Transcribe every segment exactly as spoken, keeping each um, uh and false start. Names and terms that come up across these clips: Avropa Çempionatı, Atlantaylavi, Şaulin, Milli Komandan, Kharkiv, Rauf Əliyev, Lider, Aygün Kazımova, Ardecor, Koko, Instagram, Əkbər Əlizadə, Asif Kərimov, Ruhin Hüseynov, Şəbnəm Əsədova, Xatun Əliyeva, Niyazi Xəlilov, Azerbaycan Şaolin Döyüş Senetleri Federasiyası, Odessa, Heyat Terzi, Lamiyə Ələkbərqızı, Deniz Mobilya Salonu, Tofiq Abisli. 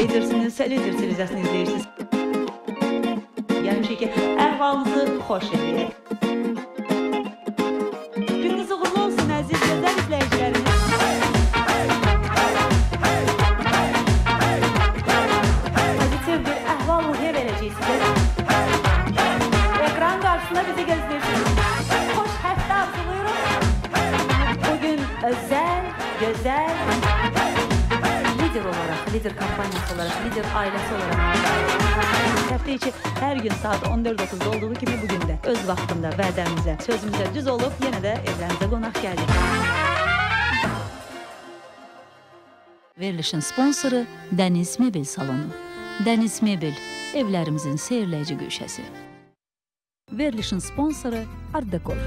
edirsiniz, Lider televiziyasını izləyirsiniz. Gəlmişik ki, əhvalınızı xoş edək. Gününüz uğurlu olsun, əziz gözəl izləyicilərimiz. Pozitiv bir əhval ruhiyyə verəcəyik sizə. Ekran qarşısında bizi gözləyirsiniz. Xoş həftə arzuluyorum. Bugün özəl, gözəl, Lider olarak, Lider kampanyası olarak, Lider ailesi olarak. Hafta içi her gün saat on dörd otuzda olduğu gibi bugün de öz vaxtında vədəmizə, sözümüzə düz olub, yenə də evlərinizə qonaq gəldik. Verilişin sponsoru Deniz Mobilya Salonu. Deniz Mobilya, evlərimizin seyirləyici güşəsi. Verilişin sponsoru Ardecor.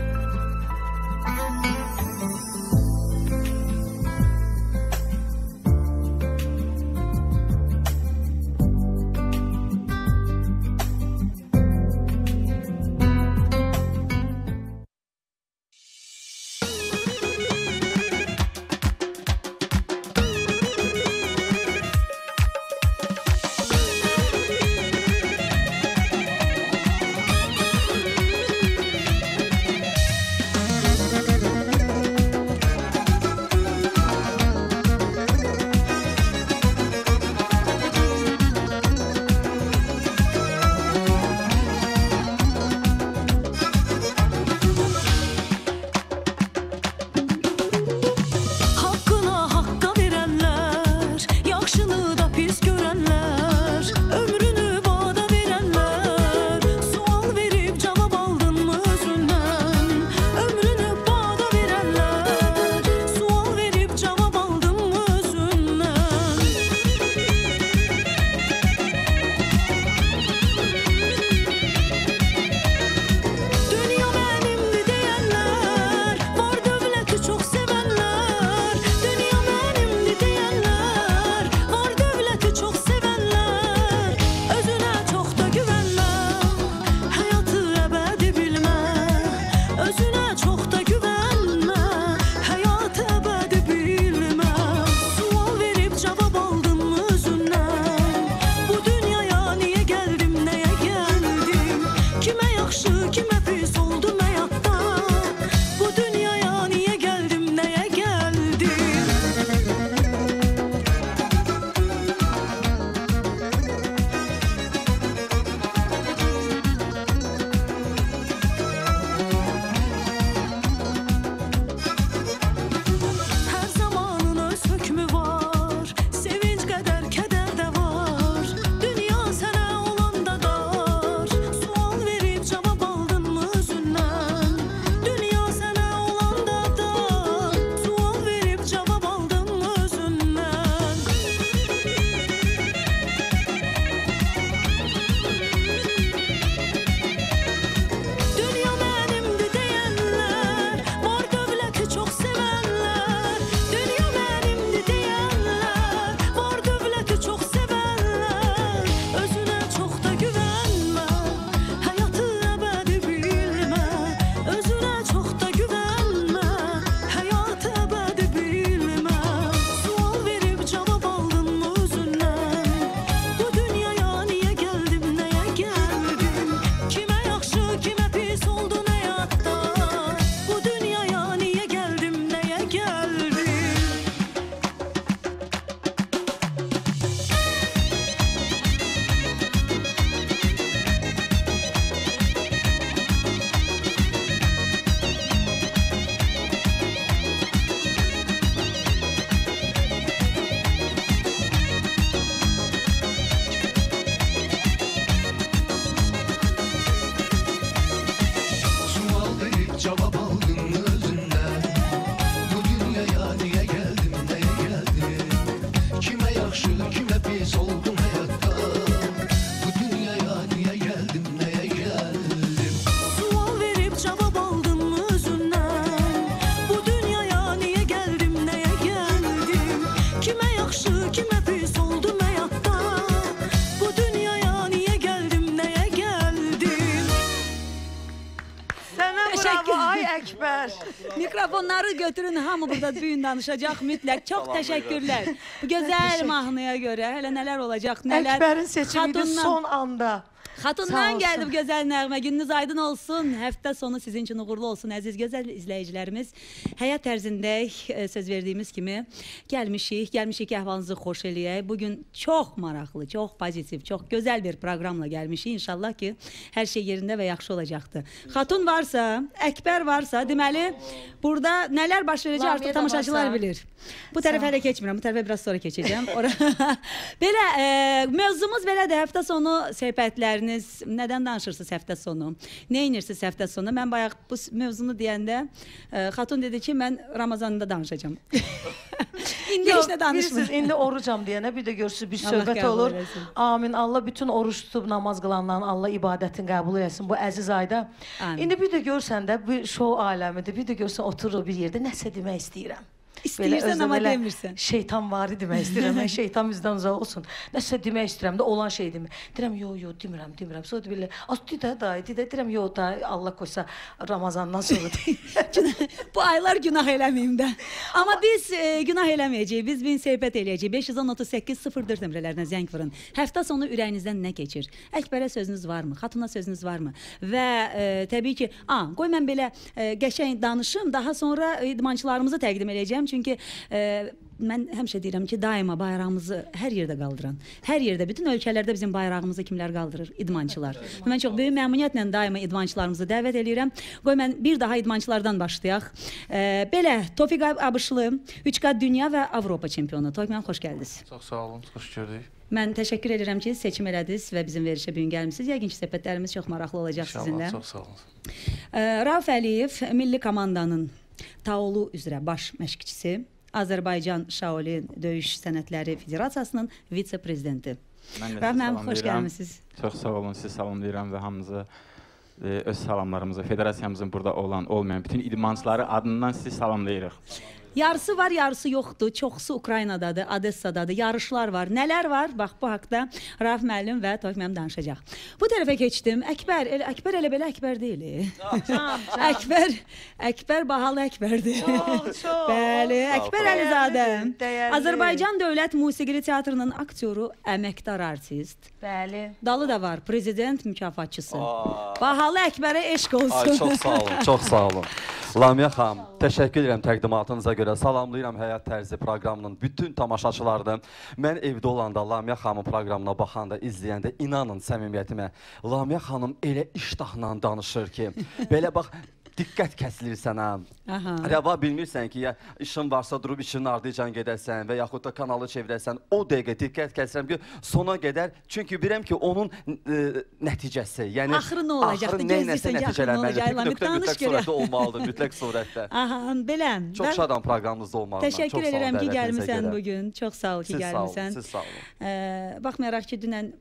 Mikrofonları götürün, hamı burada düğün danışacak mütləq. Çok teşekkürler. Bu güzel mahnıya göre hele neler olacak, neler. Əkbərin seçimiydi son anda. Xatundan geldi bu güzel nəğmə. Gününüz aydın olsun. Hafta sonu sizin için uğurlu olsun aziz güzel izleyicilerimiz. Həyat tərzində söz verdiğimiz kimi gelmişik. Gelmişik ki əhvalınızı xoş eləyək. Bugün çok maraqlı, çok pozitif, çok güzel bir proqramla gelmişik. İnşallah ki her şey yerinde ve yaxşı olacaktı. Xatun varsa, Əkbər varsa deməli burada neler baş verəcək artık tamaşaçılar bilir. Bu tərəfə hələ keçmirəm. Bu tərəfə biraz sonra keçəcəm. Belə e, mövzumuz belə də hafta sonu söhbətlərini. Nədən danışırsınız həftə sonu? Nə inirsiniz həftə sonu? Mən bayaq bu mövzunu deyəndə e, Xatun dedi ki, mən Ramazanında danışacağım. İndi heç nə danışmıyorum. İndi orucam deyənə bir də görürsünüz bir söhbət olur. Amin. Allah bütün oruç tutub namaz qılanların Allah ibadətin qəbul eləsin bu əziz ayda. Amin. İndi bir də görsən də bu şou aləmidir. Bir də görsən oturur bir yerdə nəsə demək istəyirəm. İstəyirsən ama demirsən. Şeytan var demək istəyirəm. Mən şeytan bizdən uzaq olsun. Nəsə demək istəyirəm də olan şey demir. Deyirəm yo yo demirəm demirəm. Sonra deyirəm aslı da da deyirəm yo da Allah qoysa Ramazandan sonra. Bu aylar günah eləməyim də. Amma biz e, günah eləməyəcəyik. Biz bin söhbət eləyəcəyik. beş on otuz səkkiz sıfır dörd nömrələrinə zəng vurun. Həftə sonu ürəyinizdən nə keçir? Əkbərə sözünüz varmı? Xatuna sözünüz varmı? Və e, təbii ki, a, qoy mən belə e, qəşəng danışım, daha sonra idmançılarımızı təqdim edəcəm. Çünki e, mən həmişə deyirəm ki, daima bayrağımızı hər yerdə qaldıran, hər yerdə, bütün ölkələrdə bizim bayrağımızı kimlər qaldırır? İdmançılar. Mən çox böyük məmnuniyyətlə daima idmançılarımızı dəvət edirəm. Qoy mən bir daha idmançılardan başlayaq. E, belə, Tofiq Abisli, üç qat Dünya və Avropa Çempionatı. Tofiq, mən xoş gəldiniz. Çox sağ olun, xoş gördük. Mən təşəkkür edirəm ki, seçim elədiniz və bizim verişə bugün gəlmişsiniz. Yəqin ki, söhbətlərimiz çox maraqlı olacaq İnşallah, sizinlə. Çox sağ olun. E, Rauf Əliyev, Milli Komandanın Taolu üzrə baş məşqçisi, Azerbaycan Şaolin Döyüş Senetleri Federasiyasının vitse-prezidenti. Rahman, hoş gelmişsiniz. Çok sağ olun, siz salamlayıram ve hamınızı öz salamlarımızı, federasiyamızın burada olan, olmayan bütün idmançıları adından siz salamlayırıq. Yarısı var, yarısı yoxdur. Çoxusu Ukraynadadır, Odessadadır. Yarışlar var. Nələr var? Bax, bu haqda Rauf müəllim və Tofiq müəllim danışacaq. Bu tərəfə keçdim. Əkbər, el, Əkbər elə belə Əkbər deyil. Əkbər, Əkbər bahalı Əkbərdir. Çox, çox. Bəli, Əkbər Əlizadə. Azərbaycan Dövlət Musiqili Teatrının aktyoru, əməkdar artist. Bəli. Dalı da var, prezident mükafatçısı. Bahalı Əkbərə eşq olsun. Ay, çox sağ olun, çox sağ olun. Lamiyə xanım, təşəkkür edirəm təqdimatınıza görə. Salamlayıram Həyat Tərzi proqramının bütün tamaşaçılarını. Mən evdə olanda Lamiyə xanımın proqramına baxanda, izləyəndə inanın səmimiyyətimə. Lamiyə xanım elə iştahla danışır ki, belə bax, diqqət kəsilirsən ha. Rəva bilmirsən ki, ya işin varsa durub işinin ardıcan gedəsən və yaxud da kanalı çevirəsən, o dəqiqə diqqət kəsirəm ki, sona qədər. Çünki bilirəm ki, onun e, nəticəsi, yəni axırı nə olacaqdı, gözləyirsən ki, axırı nə olacaqdı, mütləq surətdə olmalıdır, mütləq surətdə. Aha, belə. Çox şadam proqramımızda olmalıdır. Təşəkkür edirəm ki, gəlmisən bugün. Çox sağ ol ki, gəlmisən. Siz sağ olun, siz sağ olun. Baxmayaraq ki, dünən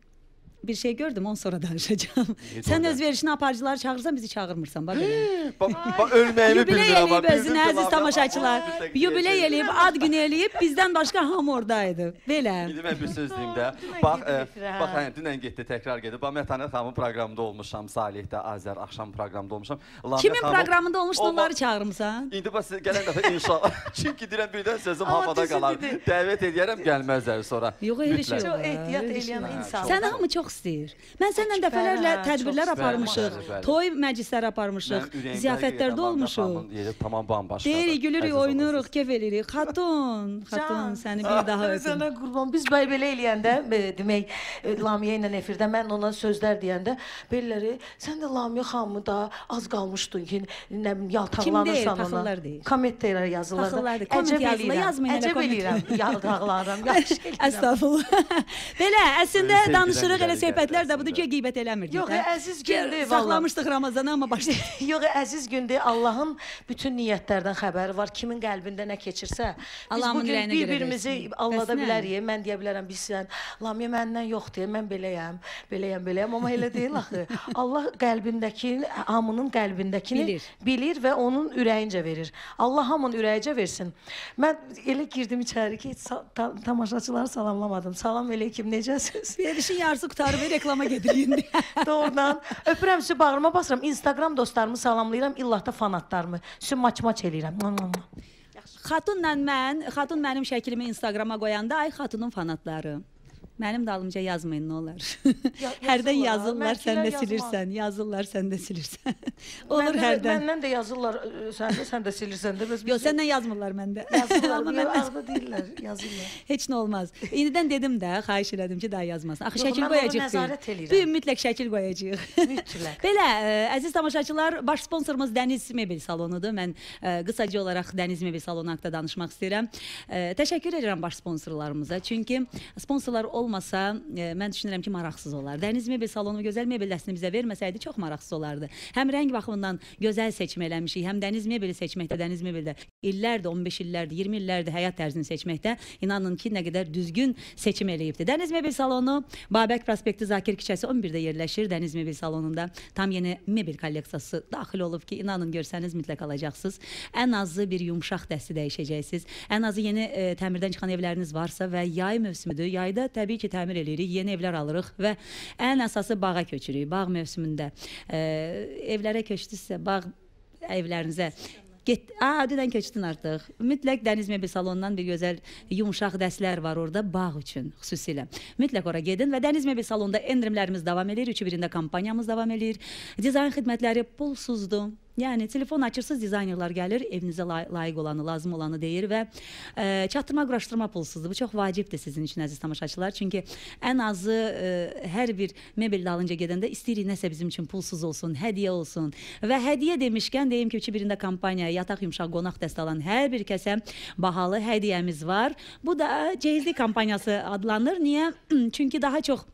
bir şey gördüm, on sonra danışacağım. Sen öz verişini aparıcıları çağırırsan, bizi çağırmırsan. Bak, ölməyimi bildirəm. Yübiley eləyib özünü, əziz tamaşaçılar. Yübiley eləyib, ad günü eləyib, bizdən başqa hamı oradaydı. Belə. Gidin, mən bir söz deyim də. Bax, dünən getdi, təkrar gedib. Bax, Mətanət xanımın proqramında olmuşam, Salihdə, Azər, axşam proqramında olmuşam. Kimin proqramında olmuşdu, onları çağırmısan? İndi bax, gələn dəfə inşallah. Çünki deyirəm, birdən sözüm havada qalar. Dəvət edərəm, gəlməzlər sonra. Yox, elə şey yox. Çox ehtiyat eləyən insan. Səni hamı çox istəyir. Mən səndən dəfələrlə tədbirlər aparmışıq, toy məclisləri aparmışıq, ziyafətlərdə olmuşuq. Tamam bambaşqa. Deyirik, gülürük, oynuruq, kef eləyirik. Xatun, Xatun, səni bir daha öpün. Sənə qurban. Biz belə eləyəndə, demək, Lamiyə ilə efirdə, mən ona sözlər deyəndə, belələri, sən də Lamiyə xanımı da az qalmışdın ki, yaltaqlanırsan ona. Kommentlərə yazılar. Əcəb eləyirəm, əcəb eləyirəm, yaltaqlanıram. Əstağfurullah. Belə, əslində danışırıq elə söhbətlər də budur ki, qeybət eləmirdik. Yox, əziz gündür. Saxlamışdıq Ramazanı, amma başlayın. Yox, əziz gündür. Allahın bütün niyyətlərdən xəbəri var. Kimin qəlbində nə keçirsə, biz bugün bir-birimizi allada bilərik. Mən deyə bilərəm, bilsən, Lamiyə məndən yoxdur, mən beləyəm, beləyəm, beləyəm. Amma elə deyil axı. Allah qəlbindəkini, hamının qəlbindəkini bilir və onun ürəyincə verir. Allah hamının ürəyincə versin. Mən elə girdim içəri ki, tamaşaçıları salamlamadım. Salam eləyib, necəsiniz? Verişin yarısı qutarsın. sarı ve reklama gedirin. Doğrudan. Öpürəm, sizi bağırma basıram. Instagram dostlarımı salamlayıram. İllah da fanatlarımı. Sizi maç-maç eləyirəm. Xatunla mən, Xatun mənim şəklimi Instagrama qoyanda, ay Xatunun fanatları. Mənim dalımca yazmayın, ne olar. Ya, hərdən yazırlar, sən də silirsən. Yazırlar, sən də silirsən. Olur hərdən. Məndən də yazırlar, sən də, sən də silirsən. Yox, səndən yazmırlar məndə. Yazırlar, məndən ağda deyirlər, yazırlar. Heç nə olmaz. İnidən dedim də, xahiş elədim ki, daha yazmasın. Axı şəkil qoyacaq deyil. Bir mütləq şəkil qoyacaq. Mütləq. Belə, əziz tamaşaçılar, baş sponsorumuz Deniz Mobilya Salonudur. Mən qısaca olaraq Deniz Mobilya Salonu haqqında danışmaq istəyirəm. Təşəkkür edirəm baş sponsorlarımıza. Çünki sponsorlar olmasa, mən düşünürəm ki, maraqsız olar. Dəniz Mobilya Salonu gözəl mebeləsini bizə verməsəydi, çox maraqsız olardı. Həm rəng baxımından gözəl seçim eləmişik, həm Dəniz Mobilya seçməkdə, Dəniz Mobilyada illərdir, on beş illərdir, iyirmi illərdir həyat tərzini seçməkdə, inanın ki, nə qədər düzgün seçim eləyibdir. Dəniz Mobilya Salonu Babək Prospekti Zakir küçəsi on birdə yerləşir. Dəniz Mobilya Salonunda tam yeni mebel kolleksiyası daxil olub ki, inanın görsəniz mütləq alacaqsınız. Ən azı bir yumşaq dəsti dəyişəcəksiniz. Ən azı yeni təmirdən çıxan evləriniz varsa və yay mövsümüdür. Yayda təbii ki, təmir eləyirik, yeni evlər alırıq və ən əsası bağa köçürük. Bağ mövsümündə evlərə köçdüsə, bağ evlərinizə get, aa, düdən köçdün artıq. Mütləq Dəniz Mobilya Salonundan bir gözəl yumuşaq dəstlər var orada bağ üçün xüsusilə. Mütləq ora gedin və Dəniz Mobilya Salonunda endirimlərimiz davam edir, üçü birində kampaniyamız davam edir. Dizayn xidmətləri pulsuzdur. Yəni, telefon açırsız dizaynerlar gəlir, evinizə layiq olanı, lazım olanı deyir və çatdırma, quraşdırma pulsuzdur. Bu çox vacibdir sizin üçün, əziz tamaşaçılar. Çünki ən azı hər bir mebel dalınca gedəndə istəyirik nəsə bizim üçün pulsuz olsun, hədiyə olsun. Və hədiyə demişkən, deyim ki, üçü birində kampaniya, yataq yumşaq, qonaq dəst alan hər bir kəsə bahalı hədiyəmiz var. Bu da cehizlik kampaniyası adlanır. Niyə? Çünki daha çox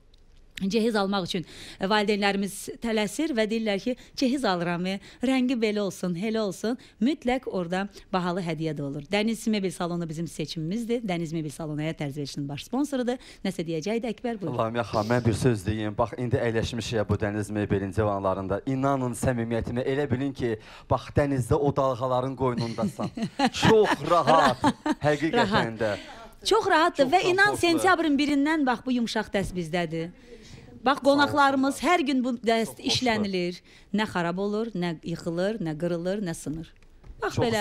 cehiz almaq üçün valideynlərimiz tələsir və deyirlər ki, cehiz alıram və rəngi belə olsun, elə olsun. Mütləq orada bahalı hədiyə də olur. Dəniz Mobilya Salonu bizim seçimimizdir. Dəniz Mobilya Salonu Həyat Tərzi verilişinin baş sponsorudur. Nəsə deyəcəkdi Əkbər, buyurun. Lamiyə xanım, mən bir söz deyim. Bax, indi əyləşmişik bu Dəniz Mebelin civanlarında. İnanın səmimiyyətimə, elə bilin ki, bax, dənizdə o dalğaların qoynundasan. Çox rahat, həqiqətən də. Çox rahatdır və inan sentyabrın birindən bax, bu yumşaq dəst bizdədir. Bax, qonaqlarımız hər gün bu dəst işlənilir. Nə xarab olur, nə yıxılır, nə qırılır, nə sınır. Bax belə,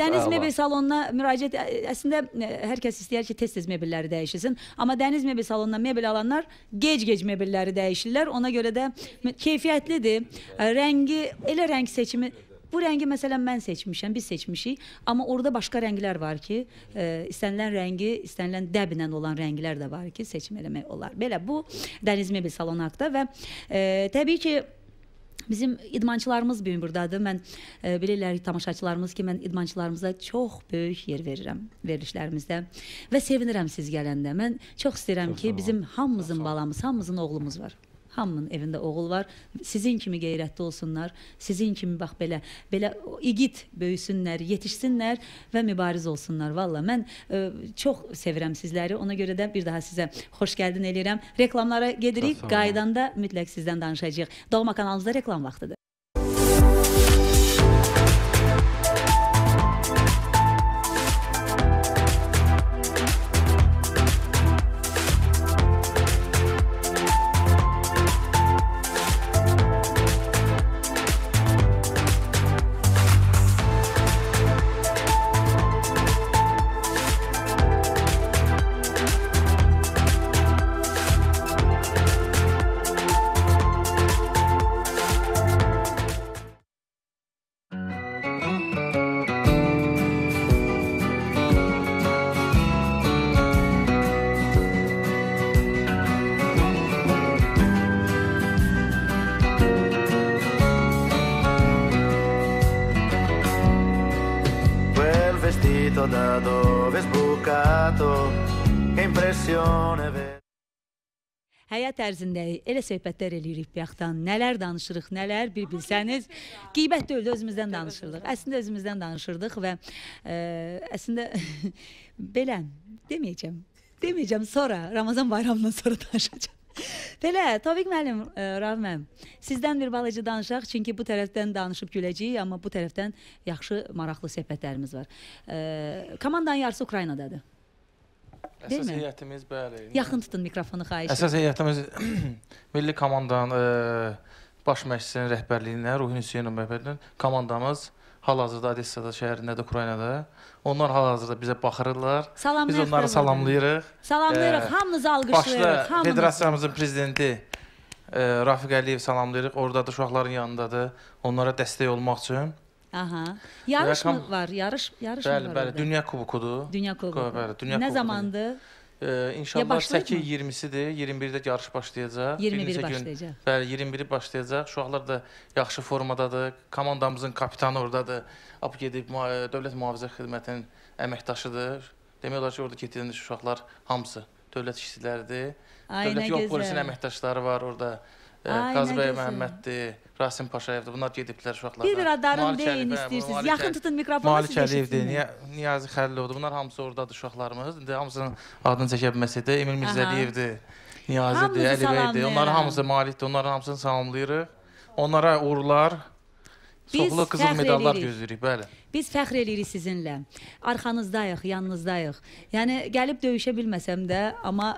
Dəniz Mobilya Salonuna müraciət, əslində hər kəs istəyər ki, tez-tez mebelləri dəyişilsin. Amma Dəniz Mobilya Salonuna mebel alanlar gec-gec mebelləri dəyişirlər. Ona görə də keyfiyyətlidir. Rəngi, elə rəng seçimi... Bu rəngi məsələn mən seçmişəm, biz seçmişik, amma orada başqa rənglər var ki, istənilən rəngi, istənilən dəbinlə olan rənglər də var ki, seçim eləmək olar. Belə, bu Dəniz Mobilya Salonu haqda və təbii ki, bizim idmançılarımız bugün buradadır. Mən bilirlər tamaşaçılarımız ki, mən idmançılarımıza çox böyük yer verirəm verilişlərimizdə və sevinirəm siz gələndə. Mən çox istəyirəm ki, bizim hamımızın balamız, hamımızın oğlumuz var. Hamının evində oğul var. Sizin kimi qeyrətli olsunlar. Sizin kimi bax belə, belə igid böyüsünlər, yetişsinlər və mübariz olsunlar. Valla mən çox sevirəm sizləri. Ona görə də bir daha sizə xoş gəldin eləyirəm. Reklamlara gedirik. Qaydanda mütləq sizdən danışacaq. Doğma kanalımızda reklam vaxtıdır. Həyat tərzindəyik, elə söhbətlər eləyirik bir yaxdan, nələr danışırıq, nələr bir bilsəniz, qeybət də öldü, özümüzdən danışırdıq. Əslində özümüzdən danışırdıq və əslində belə deməyəcəm, deməyəcəm sonra, Ramazan bayramından sonra danışacaq. Belə, Tofiq müəllim, Rauf müəllim, sizdən bir balıcı danışaq, çünki bu tərəfdən danışıb güləcəyik, amma bu tərəfdən yaxşı, maraqlı söhbətlərimiz var. Komandanın yarısı Ukraynadadır. Əsas heyətimiz, bəli. Yaxın tutun mikrofonu xahiş. Əsas heyətimiz Milli Komandan baş məşqçisinin rəhbərliyinə, Ruhin Hüseynovun rəhbərliyinə komandamız hal-hazırda Odessa'da, şəhərindədir, Ukraynada. Onlar hal-hazırda bizə baxırlar. Biz onları salamlayırıq. Salamlayırıq, hamınızı alqışlayırıq. Başda federasiyamızın prezidenti Rauf Əliyev salamlayırıq. Oradadır, uşaqların yanındadır. Onlara dəstək olmaq üçün. Aha. Yarış mı var? Yarış mı var? Bəli, bəli. Dünya Kubokudur. Dünya Kubokudur. Nə zamandır? İnşallah səkkiz iyirmisidir, iyirmi birdə yarış başlayacaq. iyirmi biri başlayacaq. Bəli, iyirmi biri başlayacaq. Uşaqlar da yaxşı formadadır. Komandamızın kapitanı oradadır. Ab gedib Dövlət Mühafizə Xidmətinin əməkdaşıdır. Demək olar ki, orada getirdiğiniz uşaqlar hamısı dövlət işçiləridir. Dövlət Yol Polisinin əməkdaşları var orada. Qazı bəy Məhəmməddir, Rasim Paşayevdir. Bunlar gediblər uşaqlarda. Bir-bir adlarını deyin istəyirsiniz. Yaxın tutun mikrofonu. Malik Əliyevdir, Niyazi Xəlilovdur. Bunlar hamısı oradadır uşaqlarımız. Hamısının adını çəkə bilməsəkdir. Emil Mirzəliyevdir, Niyazidir, Əlibəydir. Onların hamısı Malikdir. Onların hamısını salamlayırıq. Onlara uğurlar, soğlu qızıl medallar gözləyirik. Biz fəxr eləyirik sizinlə. Arxanızdayıq, yanınızdayıq. Yəni, gəlib döyüşə bilməsəm də, amma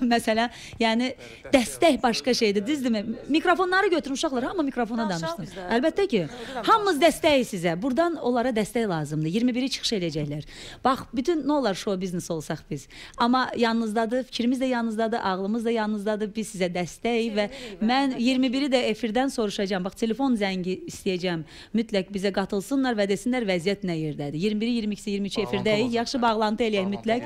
məsələn, yəni, dəstək başqa şeydir, düzdürmü? Mikrofonları götürün uşaqlar, hamı mikrofona danışsın. Əlbəttə ki, hamımız dəstəyi sizə. Buradan onlara dəstək lazımdır. iyirmi biri çıxış eləyəcəklər. Bax, bütün nə olar show biznes olsaq biz. Amma yanınızdadır, fikrimiz də yanınızdadır, ağlımız da yanınızdadır, biz sizə dəstək və mən iyirmi biri də efirdən soruşacağım. Bax, telefon zəngi istəyəcəm. Mütləq bizə qatılsınlar və desinlər və vəziyyət nə yerdədir? iyirmi biri, iyirmi ikisi, iyirmi üçü efirdəyik. Yaxşı bağlantı eləyək mütləq.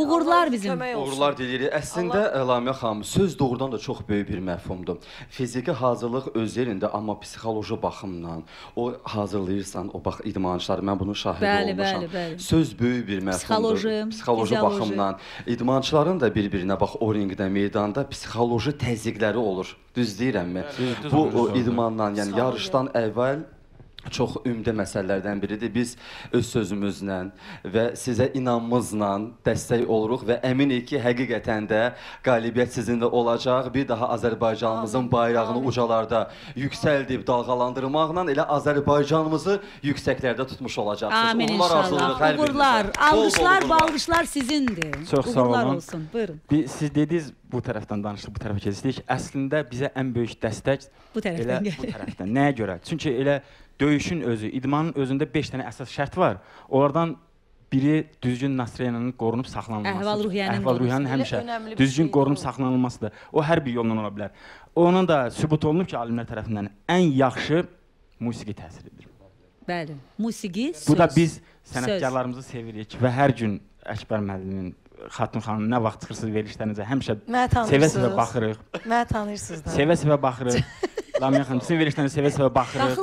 Uğurlar bizim. Uğurlar deyirik. Əslində, Lamiyə xanım, söz doğrudan da çox böyük bir məfhumdur. Fiziki hazırlıq öz yerində, amma psixoloji baxımdan o hazırlayırsan, o bax, idmançılar, mən bunun şahidi olmuşam. Söz böyük bir məfhumdur. Psixoloji baxımdan. İdmançıların da bir-birinə, bax, o ringdə, meydanda psixoloji təzyiqləri olur. Düz deyirəmmi? Bu, idmandan, yəni yarışdan əvvəl çox ümdə məsələlərdən biridir. Biz öz sözümüzlə və sizə inanmızla dəstək oluruq və əminik ki, həqiqətən də qalibiyyət sizinlə olacaq. Bir daha Azərbaycanımızın bayrağını ucalarda yüksəldib dalğalandırmaqla elə Azərbaycanımızı yüksəklərdə tutmuş olacaqsınız. Amin inşallah. Uğurlar, alqışlar, balqışlar sizindir. Çox sağ olun. Siz dediniz, bu tərəfdən danışdıq, bu tərəfə keçdik. Əslində bizə ən böyük dəstək bu tərəfdən. Nəyə görə? Çünki elə döyüşün özü, idmanın özündə beş dənə əsas şərt var. Oradan biri düzgün nastroyeninin qorunub saxlanılmasıdır. Əhval-ruhiyyənin həmişə düzgün qorunub saxlanılmasıdır. O hər bir yolla ola bilər. Ona da sübut olunub ki, alimlər tərəfindən ən yaxşı musiqi təsir edir. Bəli, musiqi söz. Bu da biz sənətkarlarımızı sevirik və hər gün Əkbər müəllimin, Xatun xanım, nə vaxt çıxırsınız verilişlərinizə, həmişə sevə-sevə baxırıq. Məni tanıyırsınız da. Sevə-sevə baxırıq. Lamiyə xanım, sizin verilişlərinizə sevə-sevə baxırıq.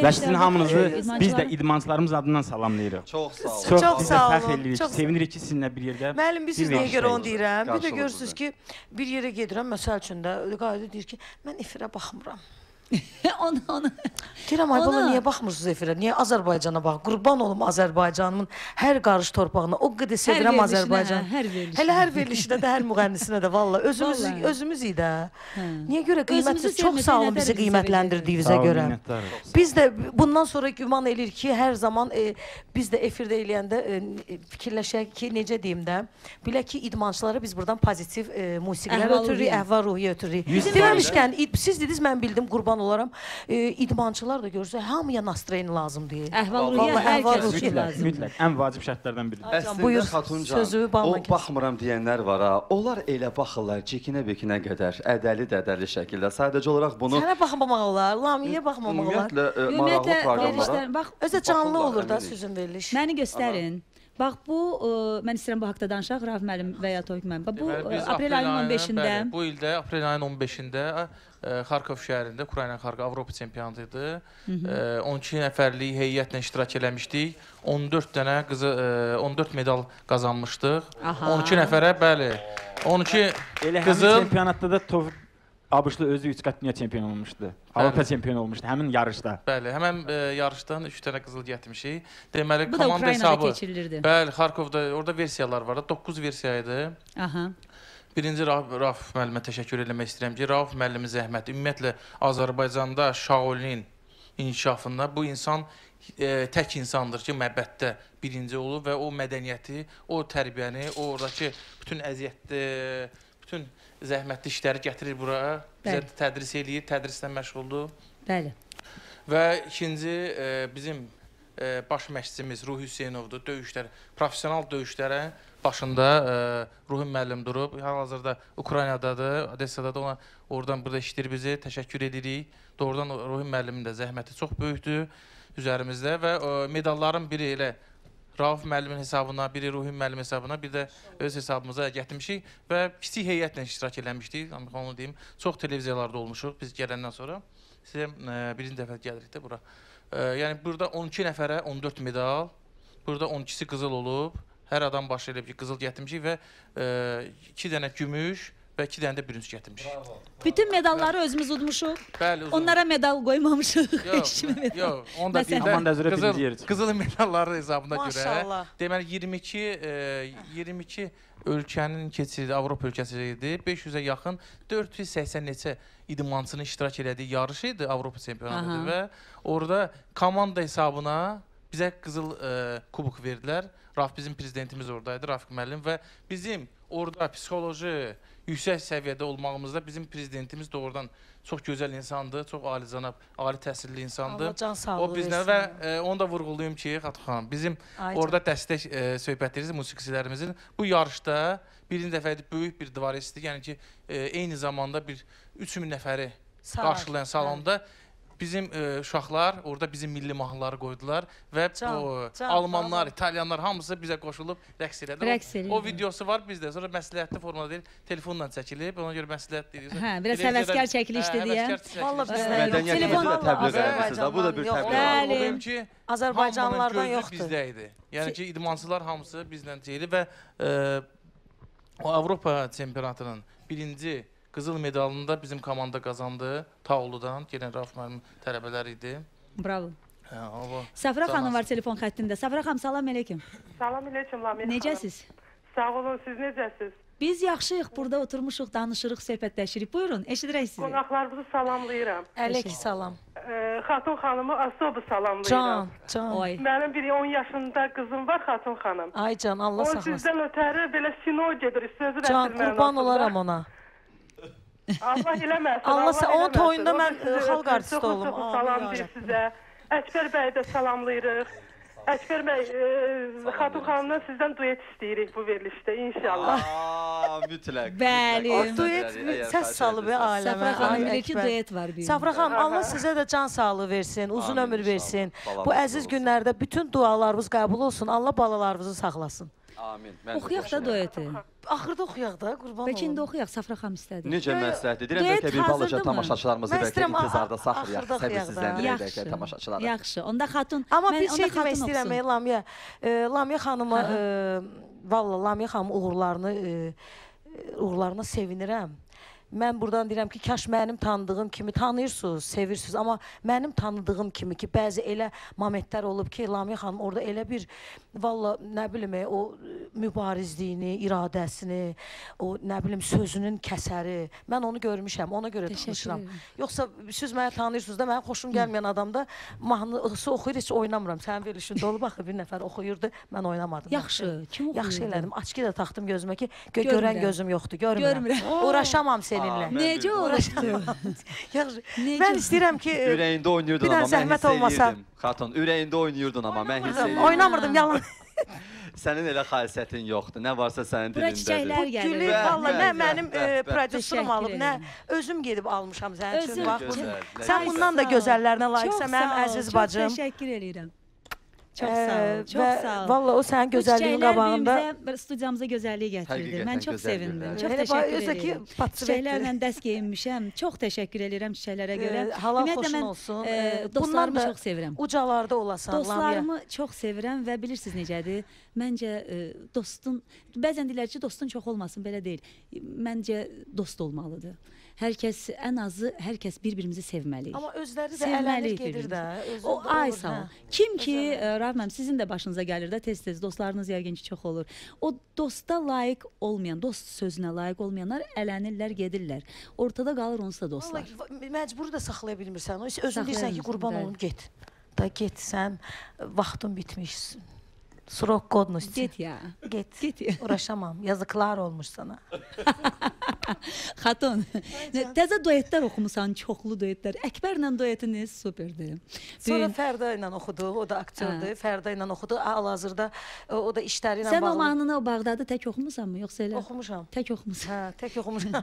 Və sizin hamınızı biz də idmançılarımız adından salamlayırıq. Çox sağ olun. Çox sağ olun. Sevinirik ki, sizinlə bir yerdə... Məlim, bir söz nəyə görə onu deyirəm. Bir də görürsünüz ki, bir yerə gedirəm, məsəl üçün də, qayda deyir ki, mən efirə baxmıram. Deyirəm, ay bala, niyə baxmırsınız efirə? Niyə Azərbaycana bax? Qurban olum Azərbaycanımın hər qarış torpağına. O qədər sevirəm Azərbaycanı. Hələ hər verilişinə də, hər müğənnisinə də. Valla, özümüz iyi də. Niyə görə qiymətsiz? Çox sağ olun bizi qiymətləndirdiyinizə görə. Biz də bundan sonra güman eləyir ki, hər zaman biz də efirdə eləyəndə fikirləşək ki, necə deyim də, bilək ki, idmançılara biz buradan pozitiv musiqilər ötürürük, əhva ruhiyyə ötürürük. Deməmişkən, siz dediniz, mən bildim, qurban olaram, idmançılar da görsə, hamıya nastroyeni lazımdır. Əhval-ruhiyyə hər kəsi lazımdır. Mütləq, ən vacib şərtlərdən biridir. Əslində, Xatuncan, o baxmıram deyənlər var ha, onlar elə baxırlar cikinə-bikinə qədər, ədəli-dədəli şəkildə. Sadəcə olaraq bunu... Sənə baxmamaq olar, Lamiyə baxmamaq olar. Ümumiyyətlə, maraqlı proqramlara... Özə canlı olur da sözün veriliş. Məni göstərin. Bax, bu, mən istəyirəm bu haqda danışaq, Rauf müəllim və ya Tofiq müəllim. Bu, aprel ayının on beşində... Bu ildə, aprel ayının on beşində Kharkiv şəhərində, Ukrayna Kharkiv Avropa Çempionatı idi. on iki nəfərlik heyətlə iştirak eləmişdik. on dörd medal qazanmışdıq. on iki nəfərə, bəli. on iki qızıl... Çempionatda da Tofiq Abisli özü üç qat dünya çempion olmuşdu. Avropa çempion olmuşdu, həmin yarışda. Bəli, həmin yarışdan üç dənə qızıl gətirmişik. Deməli, komanda hesabı... Bu da Ukraynada keçirilirdi. Bəli, Xarkovda, orada versiyalar vardı. doqquz versiya idi. Birinci Rauf müəllimə təşəkkür eləmək istəyirəm ki, Rauf müəllimin zəhməti. Ümumiyyətlə, Azərbaycanda şaolin inkişafında bu insan e, tək insandır ki, məbəddə birinci olur və o mədəniyyəti, o tərbiyəni, o oradakı bütün əziyyətli, bütün zəhmətli işləri gətirir buraya, bizə tədris eləyir, tədrislə məşğuldur. Bəli. Və ikinci, e, bizim e, baş məşqçimiz Ruhi Hüseynovdur, döyüşlər, professional döyüşlərə başında e, Ruhi müəllim durub, hal-hazırda Ukraynadadır, Odessadadır, ona oradan burada işləyir bizi, təşəkkür edirik. Doğrudan Ruhi müəllimin də zəhməti çox böyükdür üzərimizdə və e, medalların biri elə Rauf müəllimin hesabına, biri Ruhi müəllimin hesabına, bir də öz hesabımıza gətirmişik və kiçik heyətlə iştirak eləmişdik, onu deyim, çox televiziyalarda olmuşuq biz gələndən sonra. Sizə e, birinci dəfə gəlirik də bura. E, yəni burada on iki nəfərə on dörd medal, burada on ikisi qızıl olub, hər adam başı eləyib ki, qızıl gətirmişik və iki e, dənə gümüş və iki dənə də bürünc gətirmişik. Bütün medalları özümüz udmuşuq, bəli, onlara medal qoymamışıq. Yox, yox, onda deyil, qızıl, qızıl medalları hesabına görə. Deməli, iyirmi iki, e, iyirmi iki ölkənin keçirdiyi, Avropa ölkəsi idi, beş yüzə yaxın, dörd yüz səksən neçə idmançının iştirak elədiyi yarışı idi, Avropa Çempionatı və orada komanda hesabına bizə qızıl e, kubuk verdilər. Raf bizim prezidentimiz oradaydı, Rafiq müəllim və bizim orada psixoloji yüksək səviyyədə olmağımızda bizim prezidentimiz doğrudan çox gözəl insandır, çox alicənab, ali təhsilli insandır. Allah can sağlığı versin. O bizlə və e, onu da vurğulayım ki, Xatun xanım, bizim Ay, orada dəstək e, söhbətlərimiz, musiqicilərimizin bu yarışda birinci dəfə böyük bir divaristdir, yəni ki, e, eyni zamanda bir üç min nəfəri qarşılayan salonda hə. Bizim e, uşaqlar orada bizim milli mahnıları qoydular və can, o, can, Almanlar, can. İtalyanlar hamısı bizə qoşulub rəqs elədilər. O, o videosu var bizdə, sonra məsləhətli formada deyil, telefonla çəkilib, ona görə məsləhətli deyil. Hə, biraz həvəskar çəkilişdi deyə. Vallahi bizdə yox, telefonla təbliğ edirsiniz, bu da bir təbliğ. Azərbaycanlılardan yoxdur. Bizdə idi. Yəni ki, idmançılar hamısı bizlə deyil və e, Avropa Çempionatının birinci qızıl medalında bizim komanda qazandı. Tauludan gələn Rauf müəllim tələbələri idi. Bravo. Hə, o. Səfra xanım var telefon xəttində. Səfra xanım, salam əleykum. Salam əleykum Lamiyə xanım. Necəsiz? Sağ olun, siz necəsiz? Biz yaxşıyıq, burada oturmuşuq, danışırıq, söhbətləşirik. Buyurun, eşidirək sizi. Qonaqlarımızı salamlayıram. Əleyk salam. E, Xatun xanımı asobu salamlayıram. Can, can. Oy. Mənim bir on yaşında qızım var Xatun xanım. Ay can, Allah saxlasın. O sizdən ötəri belə sino gedir, sözü rəsmən. Can, qurban olaram ona. Allah eləməsin. Allah sən onun toyunda mən xalq artisti olum. Salam deyir sizə. Əkbər bəyi də salamlayırıq. Əkbər bəy, Xatun xanımdan sizdən duet istəyirik bu verilişdə inşallah. Aa, mütləq. Bəli. O duet səs salıb aləmə. Səfra xanım, bir iki duet var bir. Səfra xanım, Allah sizə də can sağlığı versin, uzun ömür versin. Bu əziz günlərdə bütün dualarınız qəbul olsun. Allah balalarınızı saxlasın. Amin. Oxuyaq da dueti. Axırda oxuyaq da, qurban olun. Bəlkə indi oxuyaq, Safra xanım istədi. Necə məsləhətdir? Deyirəm, bəlkə bir balaca tamaşaçılarımızı bəlkə intizarda saxlayaq. Səbirsizləndirək bəlkə tamaşaçıları. Yaxşı, onda xatun... Amma bir şey demək istəyirəm, Lamiyə. Lamiyə xanıma, valla Lamiyə xanım uğurlarına sevinirəm. Mən buradan deyirəm ki, kaş mənim tanıdığım kimi tanıyırsınız, sevirsiniz, amma mənim tanıdığım kimi ki, bəzi elə momentlər olub ki, Lamiyə xanım orada elə bir, valla nə bilim, o mübarizliyini, iradəsini, o nə bilim, sözünün kəsəri, mən onu görmüşəm, ona görə tanışıram. Yoxsa siz məni tanıyırsınız da, mənim xoşum gəlməyən adamda mahnısı oxuyur, heç oynamıram. Sənin verilişində olub, axı bir nəfər oxuyurdu, mən oynamadım. Yaxşı, kim oxuyurdu? Yaxşı elədim, açki də taxdım gözümə ki, görən gözüm yoxdur, görmürəm. Necə uğraşdı? Mən istəyirəm ki, ürəyində oynuyordun amma mən hiss eləyirdim. Xatun, ürəyində oynuyordun amma mən hiss eləyirdim. Oynamırdım, yalan. Sənin elə xasiyyətin yoxdur, nə varsa sənin dilindədir. Bu gülü, valla, nə mənim prodüserim alıb, nə özüm gedib almışam sənin üçün, bax. Sən bundan da gözəllərinə layiqsən, mənim əziz bacım. Çox təşəkkür edirəm. Çox sağ ol, çox sağ ol. Valla o sənin gözəlliyin qabağında... Studiyamıza gözəlliyi gətirdi, mən çox sevindim, çox təşəkkür edirəm. Çiçəklərlə dəst geyinmişəm, çox təşəkkür edirəm çiçəklərə görə. Halal xoşun olsun, dostlarımı çox sevirəm. Ucalarda olasan, Lamiyə. Dostlarımı çox sevirəm və bilirsiniz necədir, məncə dostun, bəzən deyirlər ki, dostun çox olmasın, belə deyil, məncə dost olmalıdır. Herkes en azı herkes birbirimizi sevmeli. Ama özleri de ellenir gelir de. O ay sağ ol. Kim ki Rahmem sizin de başınıza gelir de tez tez dostlarınız yəqin ki çok olur. O dosta layık olmayan, dost sözüne layık olmayanlar elənirlər gedirlər. Ortada kalır onsuz da dostlar. Məcbur da saxlaya bilmirsən. Özün deyirsən ki qurban olum get. Da get sən vaxtın bitmiş. Srok kodmuş. Git ya. Git. Git. Uğraşamam. Yazıklar olmuş sana. Xatun, təzə duetlər oxumusan, çoxlu duetlər. Əkbərlə duetiniz superdir. Sonra Fərda ilə oxudu, o da aktördür. Fərda ilə oxudu, hal-hazırda o da işləri ilə bağlı. Sən romanını o Bağdadı tək oxumusan mı, yoxsa elə? Oxumuşam. Tək oxumusan. Hə, tək oxumuşam.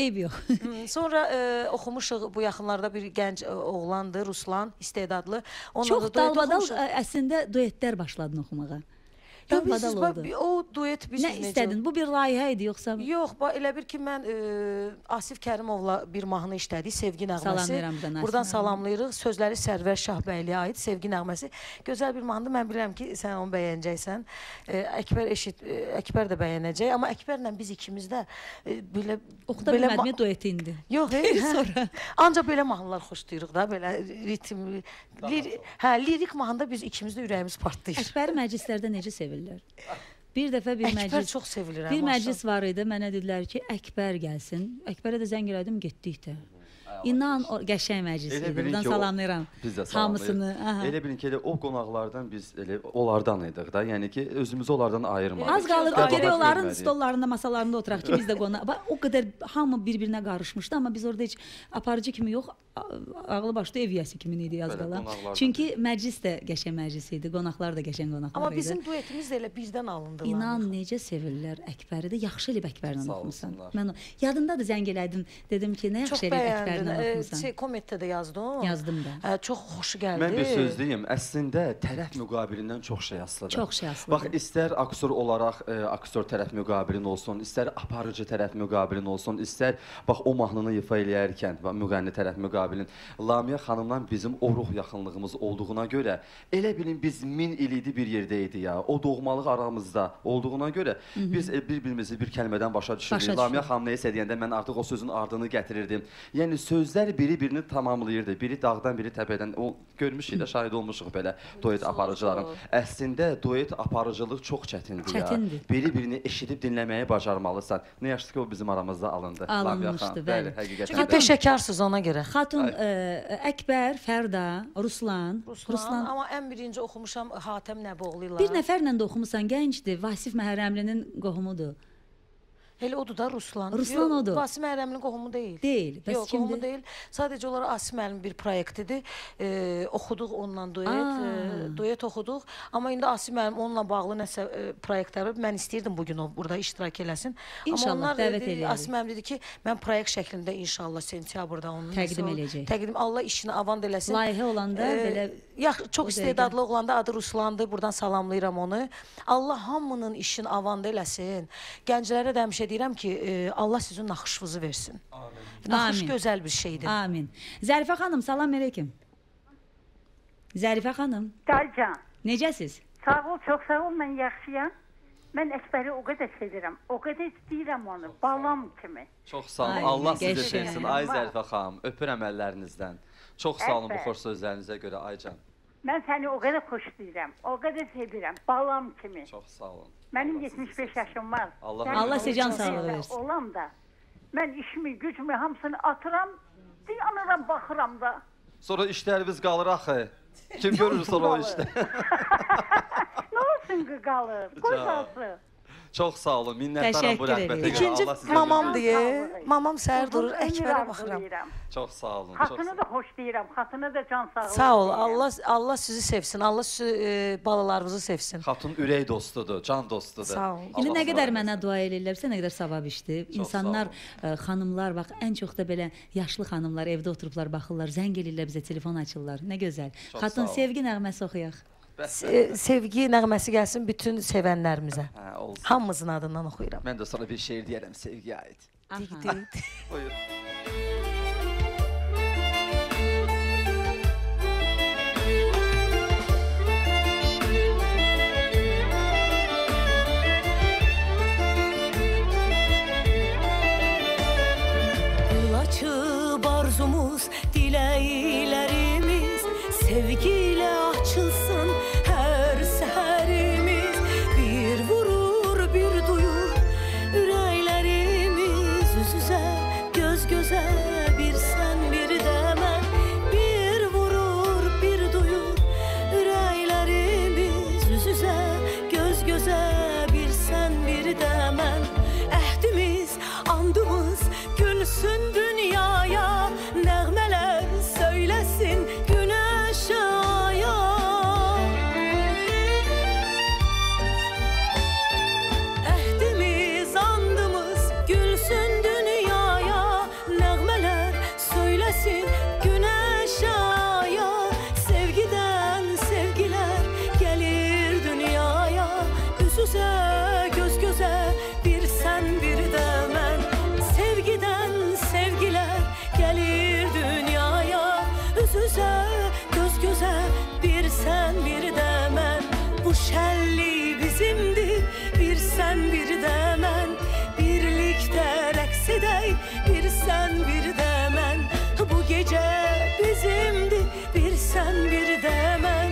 Eyb yox. Sonra oxumuşuq, bu yaxınlarda bir gənc oğlandı, Ruslan, istedadlı. Çox dalbadal əslində duetlər başladın oxumağa. Ya biz, bak, o duet biz ne istedin? Bu bir layihə idi yoxsa? Yox, elə bir ki mən e, Asif Kərimovla bir mahnı işlədik, sevgi nəğməsi. Buradan, buradan salamlayırıq. Sözləri Sərvər Şahbəyliyə aid sevgi nəğməsi. Gözəl bir mahnıdır. Mən bilirəm ki sən onu bəyənəcəksən. E, Əkbər eşit e, Əkbər də bəyənəcək, amma Əkbərlə biz ikimiz də e, belə oxuda bilmədiyimiz duet indi. Yox, sonra ancaq belə mahnılar xoşlayırıq da, belə ritmli. Lir, hə, lirik mahnıda biz ikimiz də ürəyimiz partlayır. Əkbəri məclislərdə necə sevilir? Bir dəfə bir məclis çox sevilirəm. Bir məclis var idi, mənə dedilər ki, Əkbər gəlsin. Əkbərə də zəng elədim, getdik də. İnan qəşəng məclis idi. Buradan salamlayıram hamısını. Elə bilin ki, o qonaqlardan biz onlardan idik da. Yəni ki, özümüzü onlardan ayırmadık. Az qalırdı, geri onların stollarında, masalarında oturaq ki, biz də qonaq. O qədər hamı bir-birinə qarışmışdı, amma biz orada heç aparıcı kimi yox, ağlı başlı ev yiyəsi kimin idi az qala. Çünki məclis də qəşəng məclis idi, qonaqlar da qəşəng qonaqlar idi. Amma bizim duetimiz də elə birdən alındı. İnan necə sevirlər Əkbəri də. Yaxşı elib Əkbərlə oxumusan. Yadındadır, zəng elədim, dedim ki, nə yaxşı elib Əkbərlə. Şey, kommentdə də yazdım. Yazdım da. Çox xoş gəldi. Mən bir söz deyim. Əslində tərəf müqabilindən çox şey asılıdır. Çox şey asılıdır. Bax, istər aktyor olaraq aktyor tərəf müqabilin olsun, istər aparıcı tərəf müqabilin olsun, istər bax o mahnını ifa eləyərkən müğənni tərəf müqabilin. Lamiyə xanımla bizim o ruh yaxınlığımız olduğuna görə elə bilin biz min il idi bir yerdə idi ya. O doğmalıq aramızda olduğuna görə biz bir-birimizi bir kəlmədən başa düşürdük. Lamiyə xanım neyəsə deyəndə mən artıq o sözün ardını gətirirdim. Yəni sözlər biri-birini tamamlayırdı. Biri dağdan, biri təpədən. O görmüşük də, şahid olmuşuq belə duet aparıcıların. Əslində duet aparıcılıq çox çətindir ya. Çətindir. Biri-birini eşidib dinləməyi bacarmalısan. Nə yaxşı ki, o bizim aramızda alındı. Alınmışdı, bəli. Çünki təşəkkürsüz ona görə. Xatun, Əkbər, Fərda, Ruslan. Ruslan, amma ən birinci oxumuşam Hatəm Nəboğlu ilə. Bir nəfərlə də oxumusan, gəncdir. Vasif Məhərəmlinin qohumudur. Elə odur da Ruslan. Ruslan odur. Asim Ərəmlinin qohumu deyil. Deyil. Yox, qohumu deyil. Sadəcə olaraq Asim Əlim bir proyektidir. Oxuduq onunla duet. Duet oxuduq. Amma indi Asim Əlim onunla bağlı nəsə proyektləri. Mən istəyirdim bugün o burada iştirak eləsin. İnşallah dəvət eləyək. Asim Əlim dedi ki, mən proyekt şəklində inşallah sentyabrda onun təqdim eləyəcək. Təqdim, Allah işini avant eləsin. Layihə olanda belə... Çox istedadlı olanda adı Ruslandı. Buradan salamlayıram onu. Allah hamının işini avant eləsin. Gənclərə də həmişə deyirəm ki, Allah sizin naxışınızı versin. Naxış gözəl bir şeydir. Amin. Zərifə xanım, salam əleyküm. Zərifə xanım. Daycan. Necəsiz? Sağ ol, çox sağ ol, mən yaxşıyam. Mən Əkbəri o qədər sevirəm, o qədər istəyirəm onu, balam kimi. Çox sağ ol, Allah sizə sevsin. Ay Zərifə xanım, öpürəm əllərinizdən. Çox sağ olun bu xoş sözlərinizə görə, Aycan. Mən səni o qədər xoşlayıram, o qədər sevirəm, balam kimi. Çox sağ olun. Mənim yetmiş beş yaşım var. Allah sican sağlığı versin. Olam da, mən işimi, gücümü hamısını atıram, diyanıram, baxıram da. Sonra işlərimiz qalır axı. Kim görür sonra o işlər? Nə olsun ki qalır, qoy qalsın. Çox sağ olun, minnətdarım bu rəhbətə görə. İkinci mamam deyə, mamam səhər durur, Əkbərə baxıram. Çox sağ olun. Xatını da xoşlayıram, xatını da can sağ olun. Sağ ol, Allah sizi sevsin, Allah balalarımızı sevsin. Xatın ürək dostudur, can dostudur. Sağ olun. İndi nə qədər mənə dua eləyirlər, bizə nə qədər savab işdir. İnsanlar, xanımlar, bax, ən çox da belə yaşlı xanımlar evdə oturublar, baxırlar, zəng eləyirlər bizə, telefon açırlar. Nə gözəl. Xatın sevgi nəğməsi oxuyaq. Sevgi nəğməsi gəlsin bütün sevənlərimizə. Hamımızın adından oxuyuram. Mən də sonra bir şeir deyərəm sevgiyə aid. Buyur. dileklerimiz sevgiyle açılsın her seherimiz. Bir vurur bir duyur yüreklerimiz, yüz yüze göz göze bir sen bir de ben. Bir vurur bir duyur yüreklerimiz, yüz yüze göz göze bir sen bir de ben. Ehdimiz andımız gülsün dünyaya, nağmeler söylesin güneş aya. Ehdimiz andımız gülsün dünyaya, nağmeler söylesin güneş aya. Sevgiden sevgiler gelir dünyaya, yüz yüze göz göze bir sen bir de ben. Sevgiden sevgiler gelir dünyaya, yüz yüze göz göze bir sen bir de ben. Bu şenlik bizimdir bir sen bir de ben. Birlikte rəqs edək bir sen bir de ben. Bu gece bizimdir bir sen bir de ben.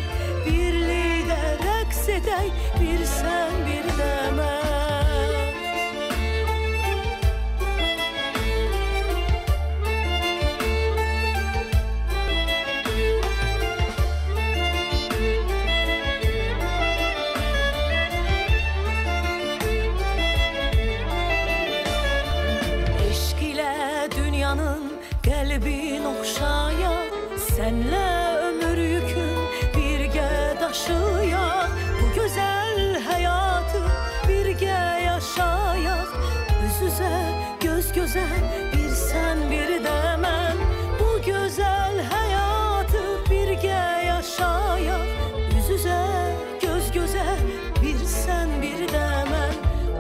Birlikte rəqs edək bir sen bir de ben. Kalbin okşaya, senle ömür yükün birge taşıya. Bu güzel hayatı birge yaşayak, yüz yüze göz göze bir sen bir de ben. Bu güzel hayatı birge yaşayak, yüz yüze göz göze bir sen bir de ben.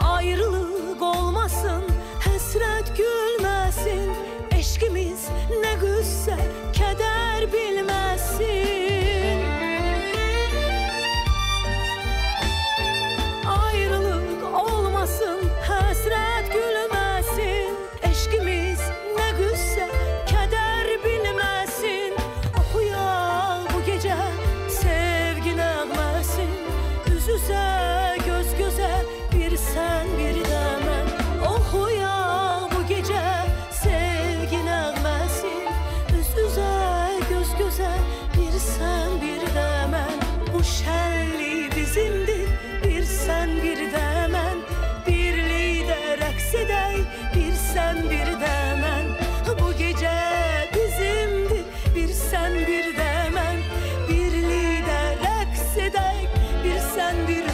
Ayrılık olmasın, hesret gülmesin, eşkimiz ne güzse keder bilmesin. Ayrılık olmasın, hasret gülmesin, eşkimiz ne güzse keder bilmesin. Okuyak bu gece sevgi nağmesin, yüz yüze göz göze bir sen bir de ben. Okuyak bu gece bir sen bir de ben. Bu şenlik bizimdir bir sen bir de ben. Birliği de rəqs edək bir sen bir de ben. Bu gece bizimdir bir sen bir de ben. Birliği de rəqs edək bir sen bir de ben.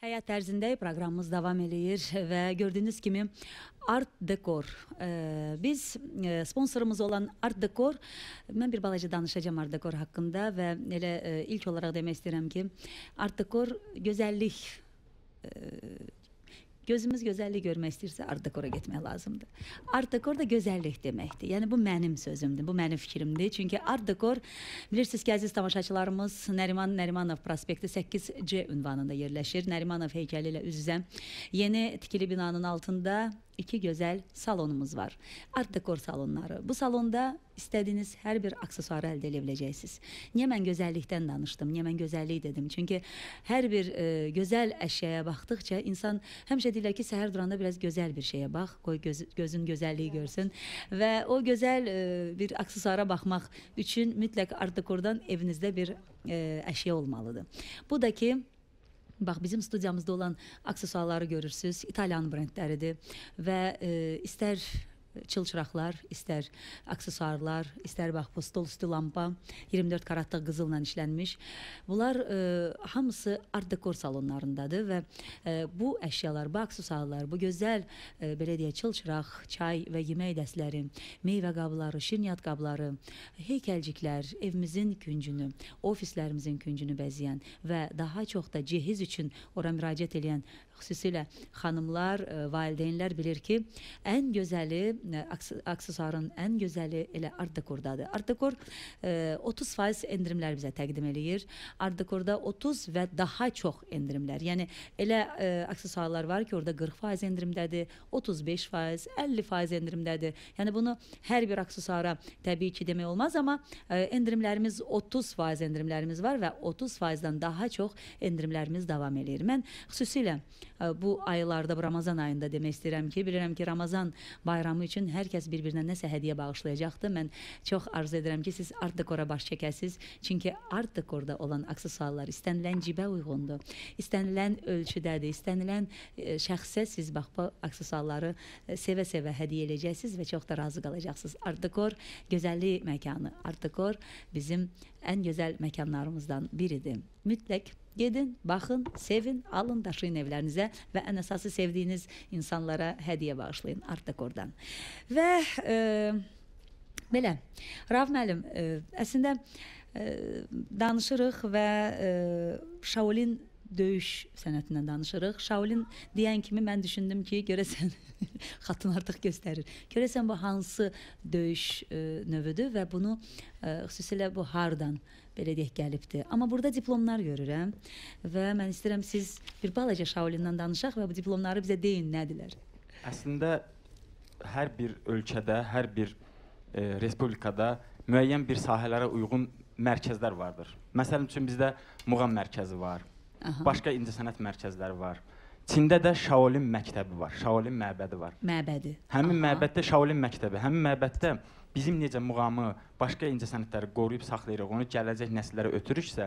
Həyat Tərzində proqramımız davam edir və gördüyünüz kimi Ardecor. Biz sponsorumuz olan Ardecor, mən bir balaca danışacağım Ardecor haqqında və elə ilk olaraq demək istəyirəm ki, Ardecor gözəllik, gözümüz gözəllik görmək istəyirsə Ardecora getmək lazımdır. Ardecor da gözəllik deməkdir. Yəni bu mənim sözümdür, bu mənim fikrimdir. Çünki Ardecor, bilirsiniz ki, əziz tamaşaçılarımız, Nəriman Nərimanov prospekti səkkiz C ünvanında yerləşir. Nərimanov heykəli ilə üz-üzə yeni tikili binanın altında iki güzel salonumuz var. Ardecor salonları. Bu salonda istediğiniz her bir aksesuarı elde edebileceksiniz. Niye ben güzellikten danıştım? Niye ben güzellik dedim? Çünkü her bir e, güzel eşyaya baktıkça insan hemşe deyirler ki seher duranda biraz güzel bir şeye bak. Koy göz, gözün güzelliği görsün. Ve o güzel e, bir aksesuara bakmak için mütlak Ardecor'dan evinizde bir e, eşya olmalıdır. Budaki bax, bizim studiyamızda olan aksesuarları görürsünüz. İtalyan brendləridir və e, istər çılçıraqlar, istər aksesuarlar, istər bax bu stol üstü lampa iyirmi dörd karatlıq qızılla işlənmiş. Bunlar e, hamısı Ardecor salonlarındadır və e, bu əşyalar, bu aksesuarlar, bu gözəl e, belə deyək çılçıraq, çay və yemək dəstləri, meyvə qabları, şirniyyat qabları, heykəlciklər, evimizin küncünü, ofislərimizin küncünü bəzəyən və daha çox da cehiz üçün ora müraciət edən xüsusilə xanımlar, e, valideynlər bilir ki, ən gözəli aksesuarın ən gözəli elə Ardecor'dadır. Ardecor otuz faiz endirimlər bizə təqdim eləyir. Ardecor'da otuz və daha çox endirimlər. Yəni elə aksesuarlar var ki, orada qırx faiz endirimdədir, otuz beş faiz, əlli faiz endirimdədir. Yəni bunu hər bir aksesuara təbii ki demək olmaz, amma endirimlərimiz otuz faiz endirimlərimiz var və otuz faizdən daha çox endirimlərimiz davam eləyir. Mən xüsusilə bu aylarda, bu Ramazan ayında demək istəyirəm ki, bilirəm ki Ramazan bayramı üçün hər kəs bir-birinə nəsə hədiyyə bağışlayacaqdır. Mən çox arzu edirəm ki, siz Ardecora baş çəkəsiniz. Çünki Ardecor'da olan aksesuarlar istənilən cibə uyğundur. İstənilən ölçüdədir. İstənilən şəxsə siz bax bu aksesuarları sevə-sevə hədiyyə eləyəcəksiniz və çox da razı qalacaqsınız. Ardecor gözəllik məkanı. Ardecor bizim ən gözəl məkanlarımızdan biridir. Mütləq gedin, baxın, sevin, alın, daşıyın evlərinizə və ən əsası sevdiyiniz insanlara hədiyyə bağışlayın Ardecor'dan. Və e, belə, Rauf müəllim, e, əslində e, danışırıq və e, Şaolin döyüş sənətindən danışırıq. Şaolin deyən kimi mən düşündüm ki, görəsən, xatın artıq göstərir. Görəsən bu hansı döyüş e, növüdür və bunu e, xüsusilə bu hardan belə deyək gəlibdir. Amma burada diplomlar görürəm və mən istəyirəm siz bir balaca Şaolindən danışaq və bu diplomları bizə deyin, nədirlər? Əslində hər bir ölkədə, hər bir e, respublikada müəyyən bir sahələrə uyğun mərkəzlər vardır. Məsəl üçün bizdə Muğam mərkəzi var, aha, başqa incəsənət mərkəzləri var. Çində də Şaolin məktəbi var, Şaolin məbədi var. Məbədi. Həmin aha, məbəddə Şaolin məktəbi, həmin məbəddə bizim necə muğamı, başqa incəsənətləri qoruyub saxlayırıq, onu gələcək nəsillərə ötürürüksə,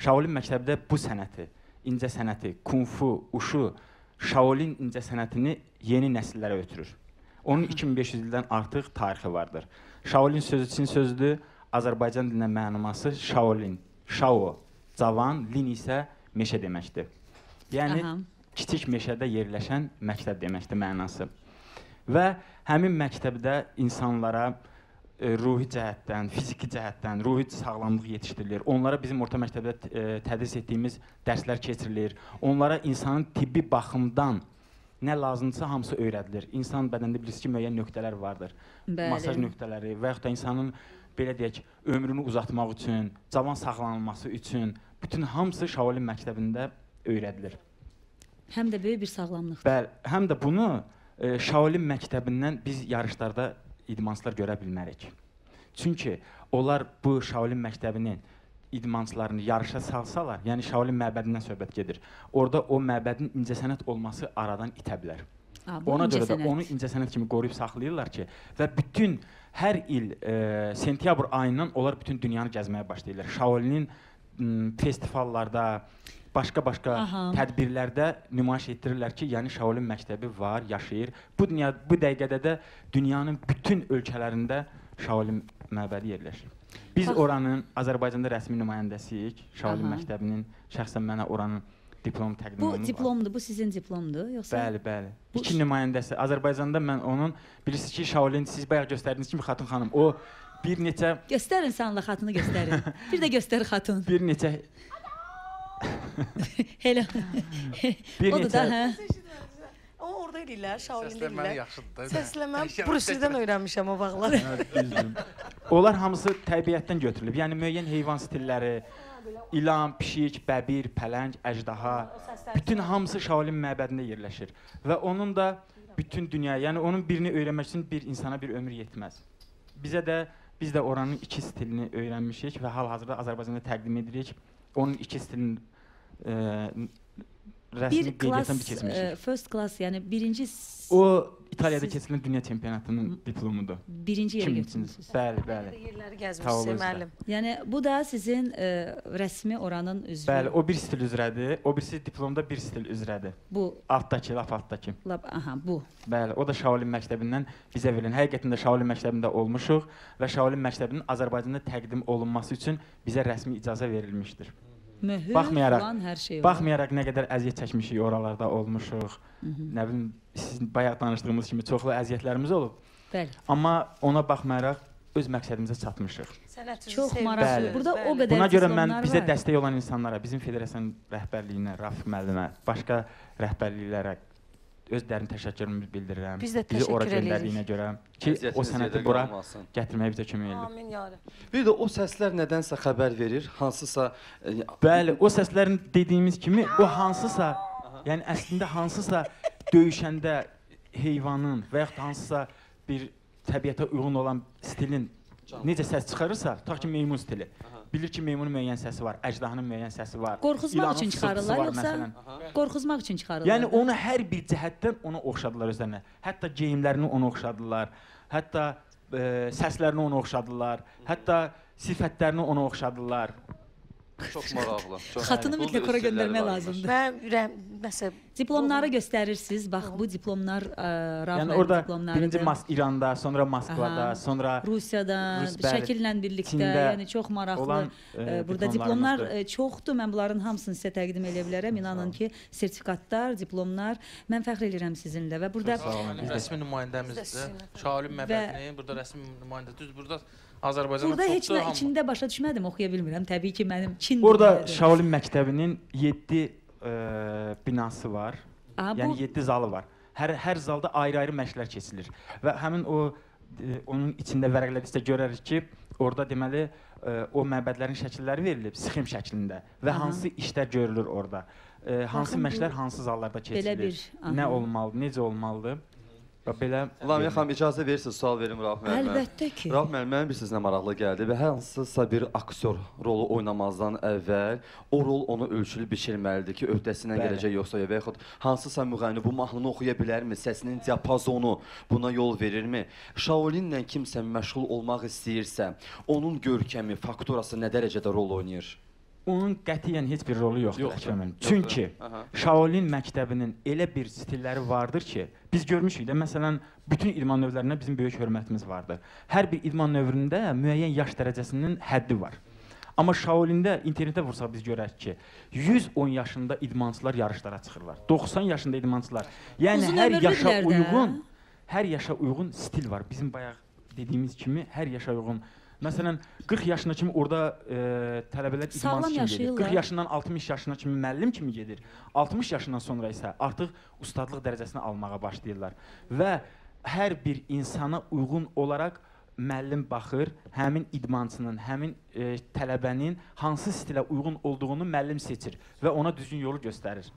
Şaolin məktəbdə bu sənəti, incəsənəti, kung-fu, uşu, Şaolin incəsənətini yeni nəsillərə ötürür. Onun iki min beş yüz ildən artıq tarixi vardır. Şaolin sözü Çin sözüdür, Azərbaycan dilinə məluması Şaolin, Şao, cavan, lin isə meşə deməkdir. Yəni, aha, kiçik meşədə yerləşən məktəb deməkdir mənası. Və həmin məktəbdə insanlara e, ruhi cəhətdən, fiziki cəhətdən, ruhi sağlamlıq yetişdirilir. Onlara bizim orta məktəbdə e, tədris etdiyimiz dərslər keçirilir. Onlara insanın tibbi baxımdan nə lazımdırsa hamısı öyrədilir. İnsan bədəndə bilirsiniz ki, müəyyən nöqtələr vardır. Bəli. Masaj nöqtələri və yaxud da insanın, belə deyək, ömrünü uzatmaq üçün, cavan sağlanılması üçün bütün hamısı Şaolin məktəbində öyrədilir. Həm də böyük bir sağlamlıqdır. Bəli, həm də bunu Şaolin məktəbindən biz yarışlarda idmançılar görə bilmərik. Çünki onlar bu Şaolin məktəbinin idmançılarını yarışa salsalar, yəni Şaolin məbədindən söhbət gedir, orada o məbədin incəsənət olması aradan itə bilər. A, ona görə də onu incəsənət kimi qoruyub saxlayırlar ki, və bütün hər il e, sentyabr ayından onlar bütün dünyanı gəzməyə başlayırlar. Şaolinin festivallarda, başqa-başqa tədbirlərdə nümayiş etdirirlər ki, yəni Şaolin məktəbi var, yaşayır. Bu dünya, bu dəqiqədə də dünyanın bütün ölkələrində Şaolin məbədi yerləşir. Biz bax, oranın Azərbaycanda rəsmi nümayəndəsiyik. Şaolin aha, məktəbinin şəxsən mənə oranın diplom təqdim olunur. Bu diplomdur, bu sizin diplomdur, yoxsa? Bəli, bəli. Bu iki nümayəndəsi. Azərbaycanda mən onun, bilirsiniz ki, Şaolin siz bayaq göstərdiniz kimi Xatun xanım, o bir neçə... Göstər insanla xatını göstərin. Bir də göstər xatın. Bir neçə... Hello. Bir o da daha. O orada eləyirlər, Şaolin eləyirlər. Səsləməni Brüsseldən öyrənmişəm o bağlar. Onlar hamısı təbiətdən götürülüb. Yəni müəyyən heyvan stilləri, ilan, pişik, bəbir, pələng, əjdaha, bütün hamısı Şaolin məbədində yerləşir. Və onun da bütün dünya, yani onun birini öğrenmek için bir insana bir ömür yetmez. Bize de, biz de oranın iki stilini öğrenmişik ve hal-hazırda Azerbaycan'da təqdim edirik. Onun iki stilini e, resmi qeydiyyatdan bir keçmişik. First class, yani birinci... O, İtalya'da kesilen Dünya Çempionatının diplomudur. Birinci yeri götürdünüz. Bəli, bəli. Yani bu da sizin e, rəsmi oranın üzrü. Bəli, o bir stil üzrədir. O birisi diplomda bir stil üzrədir. Bu. Altdaki, laf altdaki. Laf, aha, bu. Bəli, o da Şaolin məktəbindən bizə verilən. Həqiqətində Şaolin məktəbində olmuşuq və Şaolin məktəbinin Azərbaycanda təqdim olunması üçün bizə rəsmi icazə verilmişdir. Möhür, baxmayaraq, olan hər şey var. Baxmayaraq nə qədər əziyyət çəkmişik, oralarda olmuşuq. Nə bilim, sizin bayaq danışdığımız kimi çoxlu əziyyətlərimiz olub. Bəli. Amma ona baxmayaraq öz məqsədimizə çatmışıq. Çox maraqlı. Burada o qədər insanlar var. Buna görə mən bizə dəstək olan insanlara, bizim federasiyanın rəhbərliyinə, Rauf müəllimə, başqa rəhbərliklərə öz dərin təşəkkürümü bildirirəm. Biz də təşəkkür edirik. Ki o sənəti bura gətirməyə bizə kömək edib. Bir də o səslər nədənsə xəbər verir, hansısa... Bəli, o səslərin dediyimiz kimi, o hansısa, yəni əslində hansısa döyüşəndə heyvanın və yaxud hansısa bir təbiətə uyğun olan stilin necə səs çıxarırsa, ta ki meymun stili. Bilir ki, meymunun müəyyən səsi var, əjdahanın müəyyən səsi var. Qorxuzmaq üçün çıxarırlar, yoxsa qorxuzmaq üçün çıxarırlar. Yəni, onu hər bir cəhətdən ona oxşadılar özlərinə. Hətta geyimlərini ona oxşadılar, hətta səslərini ona oxşadılar, hətta sifətlərini ona oxşadılar. Çox maraqlı. Xatını mütləq ora göndərmək lazımdır. Mən, məsələn... Diplomları göstərirsiniz, bax, bu diplomlar, Rauf Əliyev diplomlarıdır. Yəni, orada birinci İranda, sonra Moskvada, sonra... Rusiyadan, şəkillə birlikdə, yəni çox maraqlı. Burada diplomlar çoxdur, mən bunların hamısını sizə təqdim edə bilərəm. İnanın ki, sertifikatlar, diplomlar, mən fəxr edirəm sizinlə və burada... Rəsmi nümayəndəmizdir, Şaolin məbədini, burada rəsmi nümayəndədir, burada... Burada heç nə içində başa düşmədim, oxuya bilmirəm. Təbii ki, mənim Çin... Orada Şaolin məktəbinin yeddi binası var, yəni yeddi zalı var. Hər zalda ayrı-ayrı məşqlər keçilir. Və həmin o, onun içində vərəqlədikcə görərik ki, orada deməli, o məbədlərin şəkilləri verilib, sixim şəklində və hansı işlər görülür orada. Hansı məşqlər hansı zallarda keçilir, nə olmalıdır, necə olmalıdır. Lamiyə xanım, icazə verirsiniz, sual verim Rauf müəllimə. Əlbəttə ki. Rauf müəllimə bir sizlə maraqlı gəldi və hər hansısa bir aktyor rolu oynamazdan əvvəl o rol onu ölçülüb biçilməlidir ki, öhdəsindən gələcək yoxsa və yaxud hansısa müğənni bu mahnını oxuya bilərmi, səsinin diapazonu buna yol verirmi? Şaolinlə kimsə məşğul olmaq istəyirsə, onun görkəmi, faktorası nə dərəcədə rol oynayır? Onun qətiyyən heç bir rolu yoxdur, Əkbər. Çünki Şaolin məktəbinin elə bir stilləri vardır ki, biz görmüşük də, məsələn, bütün idman növlərinə bizim böyük hörmətimiz vardır. Hər bir idman növründə müəyyən yaş dərəcəsinin həddi var. Amma Şaolində, internetə vursaq biz görək ki, yüz on yaşında idmançılar yarışlara çıxırlar, doxsan yaşında idmançılar. Yəni, hər yaşa uyğun, hər yaşa uyğun stil var. Bizim bayaq dediyimiz kimi, hər yaşa uyğun. Məsələn, qırx yaşına kimi orada tələbələr idmançı kimi gedir. qırx yaşından altmış yaşına kimi müəllim kimi gedir. altmış yaşından sonra isə artıq ustadlıq dərəcəsini almağa başlayırlar. Və hər bir insana uyğun olaraq müəllim baxır, həmin idmançının, həmin tələbənin hansı stilə uyğun olduğunu müəllim seçir və ona düzgün yolu göstərir.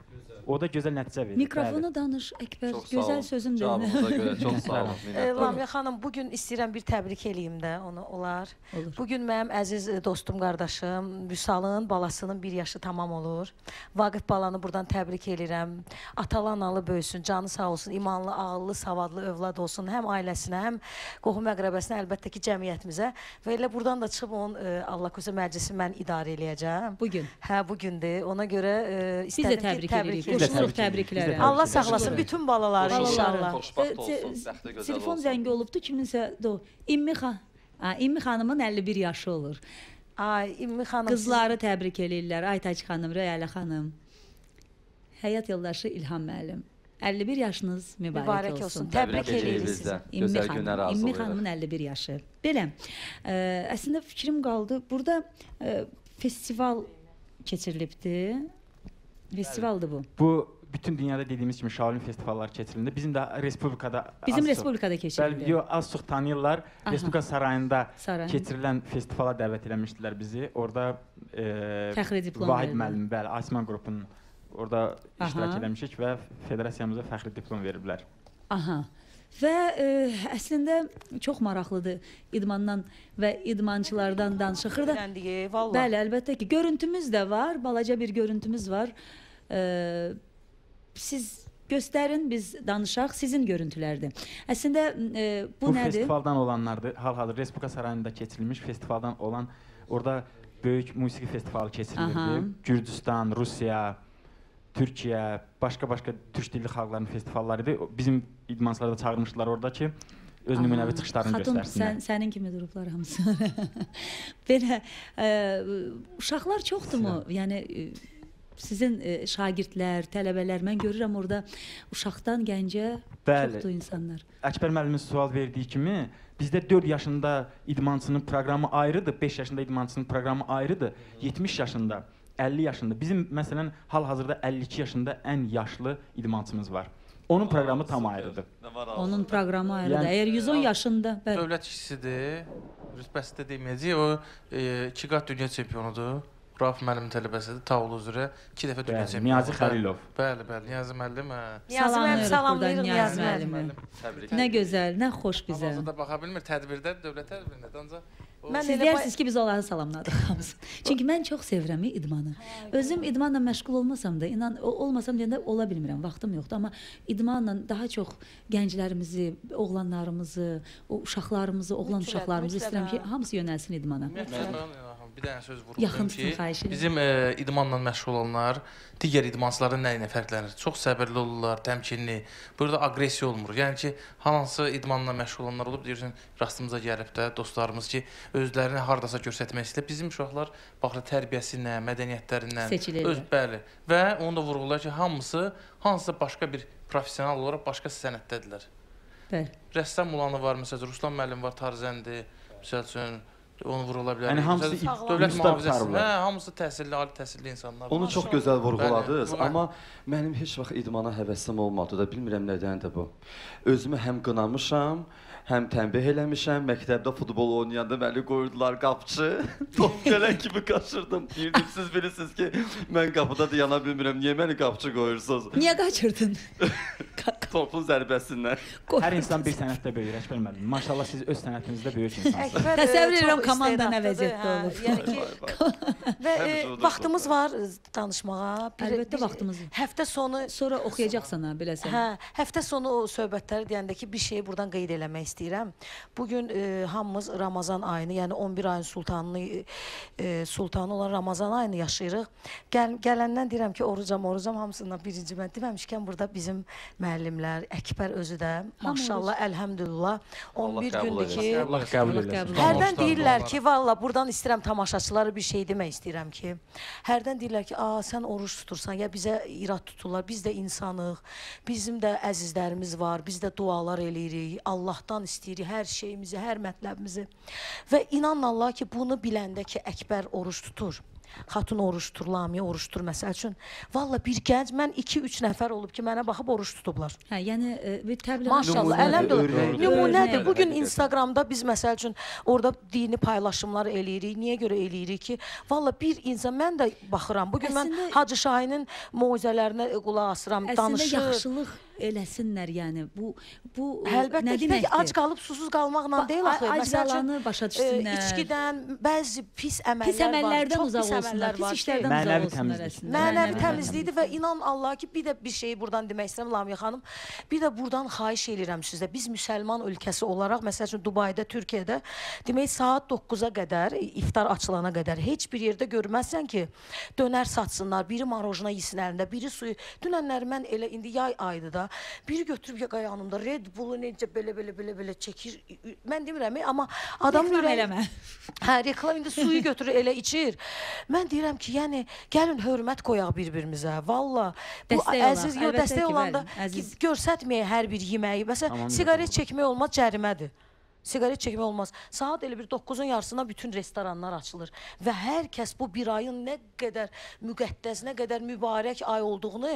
O da gözəl nəticə verir. Mikrofonu danış, Əkbər, gözəl sözüm deyil. Çox sağ olun. Lamiyə xanım, bugün istəyirəm bir təbrik eləyim də ona, olar. Bugün mənim əziz dostum, qardaşım, Vüsalın balasının bir yaşı tamam olur. Vaqif balanı buradan təbrik eləyirəm. Atalı, analı böyüsün, canı sağ olsun, imanlı, ağıllı, savadlı övlad olsun həm ailəsinə, həm qohum əqrəbəsinə, əlbəttə ki, cəmiyyətimizə və elə buradan da çıxıb onun Allah qoysa məclisi mən idarə eləyəcəm. Bugün? Hə, bugündür. Ona görə istədim ki, təbrik edirik. Qoşuluq təbriklərə. Allah saxlasın bütün balaları inşallah. Telefon zəngi olubdur, kiminsə doğru. İmmi xanımın əlli bir yaşı olur. Qızları təbrik eləyirlər. Aytaç xanım, Rəyəli xanım. Həyat yoldaşı İlham müəllim. əlli bir yaşınız mübarək olsun. Təbrik edirik sizə. İmmi xanımın əlli bir yaşı. Belə, əslində fikrim qaldı. Burada festival keçirilibdir. Festivaldır bu. Bu, bütün dünyada dediyimiz kimi Şaolin festivalları keçirilində. Bizim də Respublikada... Bizim Respublikada keçirildi. Az çox tanıyırlar. Respublika sarayında keçirilən festivala dəvət eləmişdilər bizi. Orada Vahid müəllim, bəli, Asman qrupunun orada iştirak eləmişik və federasiyamıza fəxri diplom veriblər. Aha. Və e, əslində çox maraqlıdır idmandan və idmançılardan danışıq. Bəli, əlbəttə ki, görüntümüz də var, balaca bir görüntümüz var. E, siz göstərin, biz danışaq, sizin görüntülərdir. Əslində e, bu, bu nədir? Bu festivaldan olanlardır, hal-hazır Respublika Sarayında keçirilmiş festivaldan olan, orada böyük musiqi festivalı keçirilirdi. Gürcistan, Rusiya, Türkiyə, başqa-başqa türk dilli xalqların festivallarıydı. Bizim idmançıları da çağırmışdılar orada ki, öz nümunəvi çıxışlarını xatun, göstərsinlər. Xatun, sən, sənin kimi durublar hamısı. Belə, e, uşaqlar çoxdurmu? Yəni, e, sizin e, şagirdlər, tələbələr, mən görürəm orada uşaqdan gəncə çoxdur insanlar. Əkbər müəllimimiz sual verdiyi kimi, bizdə dörd yaşında idmançının proqramı ayrıdır, beş yaşında idmançının proqramı ayrıdır, yetmiş yaşında. əlli yaşında. Bizim məsələn hal-hazırda əlli iki yaşında ən yaşlı idmançımız var. Onun proqramı tam ayrıdır. Onun proqramı ayrıdır. Əgər yüz on yaşında... Dövlət işçisidir, rütbəsində deməyəcək, o iki qat dünya çempionudur. Rauf müəllimin tələbəsidir, Tavul üzrə iki dəfə dünya çempionu. Niyazi Xəlilov. Bəli, bəli, Niyazi müəllim. Niyazi müəllim, salamlayırıq Niyazi müəllimi. Nə gözəl, nə xoş bizə. Hal-hazırda baxa bilmir, tədbirdə, dövlət tədbirində ancaq... Siz deyirsiniz ki, biz onları salamladıq hamısını. Çünki mən çox sevirəm idmanı. Özüm idmanla məşğul olmasam da, inan, olmasam deyəndə ola bilmirəm, vaxtım yoxdur. Amma idmanla daha çox gənclərimizi, oğlanlarımızı, uşaqlarımızı, oğlan uşaqlarımızı istəyirəm ki, hamısı yönəlsin idmana. Bir dənə söz vurulur ki, bizim idmanla məşğul olanlar digər idmançıların nəyinə fərqlənir? Çox səbirli olurlar, təmkinli, burada aqressiya olmur. Yəni ki, hansı idmanla məşğul olanlar olub, deyirsən, rastımıza gəlib də dostlarımız ki, özlərini haradasa görsətmək istəyir. Bizim uşaqlar baxdı tərbiyəsindən, mədəniyyətlərindən seçilirlər. Və onu da vurğular ki, hamısı, hansısa başqa bir profesional olaraq başqa sənətdədirlər. Rəssam olanı var, məsələcə, Ruslan müəllim var, tarzəndir, məsəl üçün, onu vurula bilər. Yəni, dövlət mühafizəsində, hamısı təhsilli, ali təhsilli insanlar var. Onu çox gözəl vurğuladınız, amma mənim heç vaxt idmana həvəsim olmadı da, bilmirəm nədəndir bu. Özümü həm qınamışam, həm tənbih eləmişəm, məktəbdə futbol oynayanda məni qoyurdular qapçı, top gələn kimi qaçırdım. Deyirdim, siz bilirsiniz ki, mən qapıda da yana bilmirəm, niyə məni qapçı qoyursunuz? Niyə qaçırdın? Topun zərbəsindən. Hər insan bir sənətdə böyür, Əkbər müəllim. Maşallah, siz öz sənətinizdə böyük insansınız. Təsəvvür edirəm, komanda nə vəziyyətdə olur. Vaxtımız var danışmağa. Əlbəttə vaxtımız var. Həftə sonu... Sonra oxuyacaqsan, biləsən. Həftə sonu o söhbətləri deyəndə ki, bir şeyi buradan qeyd eləmək istəyirəm. Bugün hamımız Ramazan ayını, yəni on bir ayın sultanı olan Ramazan ayını yaşayırıq. Gələndən deyirəm ki, orucam, orucam hamısından birinci mən deməmişkən burada bizim müəllimlər, Əkbər özü də, maşallah, əlhəmdülillah, on bir gündür ki, hərdən deyirlər ki, valla buradan istəyirəm tamaşaçıları bir şey demək istəyirəm ki, hərdən deyirlər ki, aa, sən oruc tutursan, ya bizə irad tuturlar, biz də insanıq, bizim də əzizlərimiz var, biz də dualar eləyirik, Allahdan istəyirik hər şeyimizi, hər mətləbimizi və inanın Allah ki, bunu biləndə ki, Əkbər oruç tutur, Xatun oruç tutur, Lamiyə oruç tutur məsəl üçün. Valla bir gənc, mən iki üç nəfər olub ki, mənə baxıb oruç tutublar. Yəni, təbliğ... Maşallah, əlhəmdülillah. Nümunədir. Bugün Instagramda biz məsəl üçün orada dini paylaşımlar eləyirik. Niyə görə eləyirik ki? Valla bir insan, mən də baxıram. Bugün mən Hacı Şahinin möcüzələrinə qulaq asıram, danışır. Əslində, yaxşılıq eləsinlər, yəni. Əlbəttə ki, ac qalıb, susuz qalmaqla deyil axı. Ac qalanı başa düşsünlər. İçkidən, bəzi pis əməllər mənəvi təmizliyidir. Mənəvi təmizliyidir və inan Allah ki, bir də bir şeyi buradan demək istəyirəm, Lamiyə xanım, bir də buradan xahiş edirəm sizə. Biz müsəlman ölkəsi olaraq, məsəl üçün Dubayda, Türkiyədə, demək, saat doqquza qədər, iftar açılana qədər heç bir yerdə görməzsən ki, dönər satsınlar, biri marojna yesin əlində, biri suyu. Dünənləri mən elə indi yay aydı da, biri götürüb qayanımda Red Bull-u necə belə-belə-belə çəkir. Mən demirəm, amma adam... Reklam eləmə. Mən deyirəm ki, yəni, gəlin hörmət qoyaq bir-birimizə, valla, bu əziz, dəstək olanda görsətməyək hər bir yeməyi, məsələn, siqaret çəkmək olmaz, cərimədir. Siqaret çəkmək olmaz. Saat elə bir doqquzun yarısına bütün restoranlar açılır və hər kəs bu bir ayın nə qədər müqəddəs, nə qədər mübarək ay olduğunu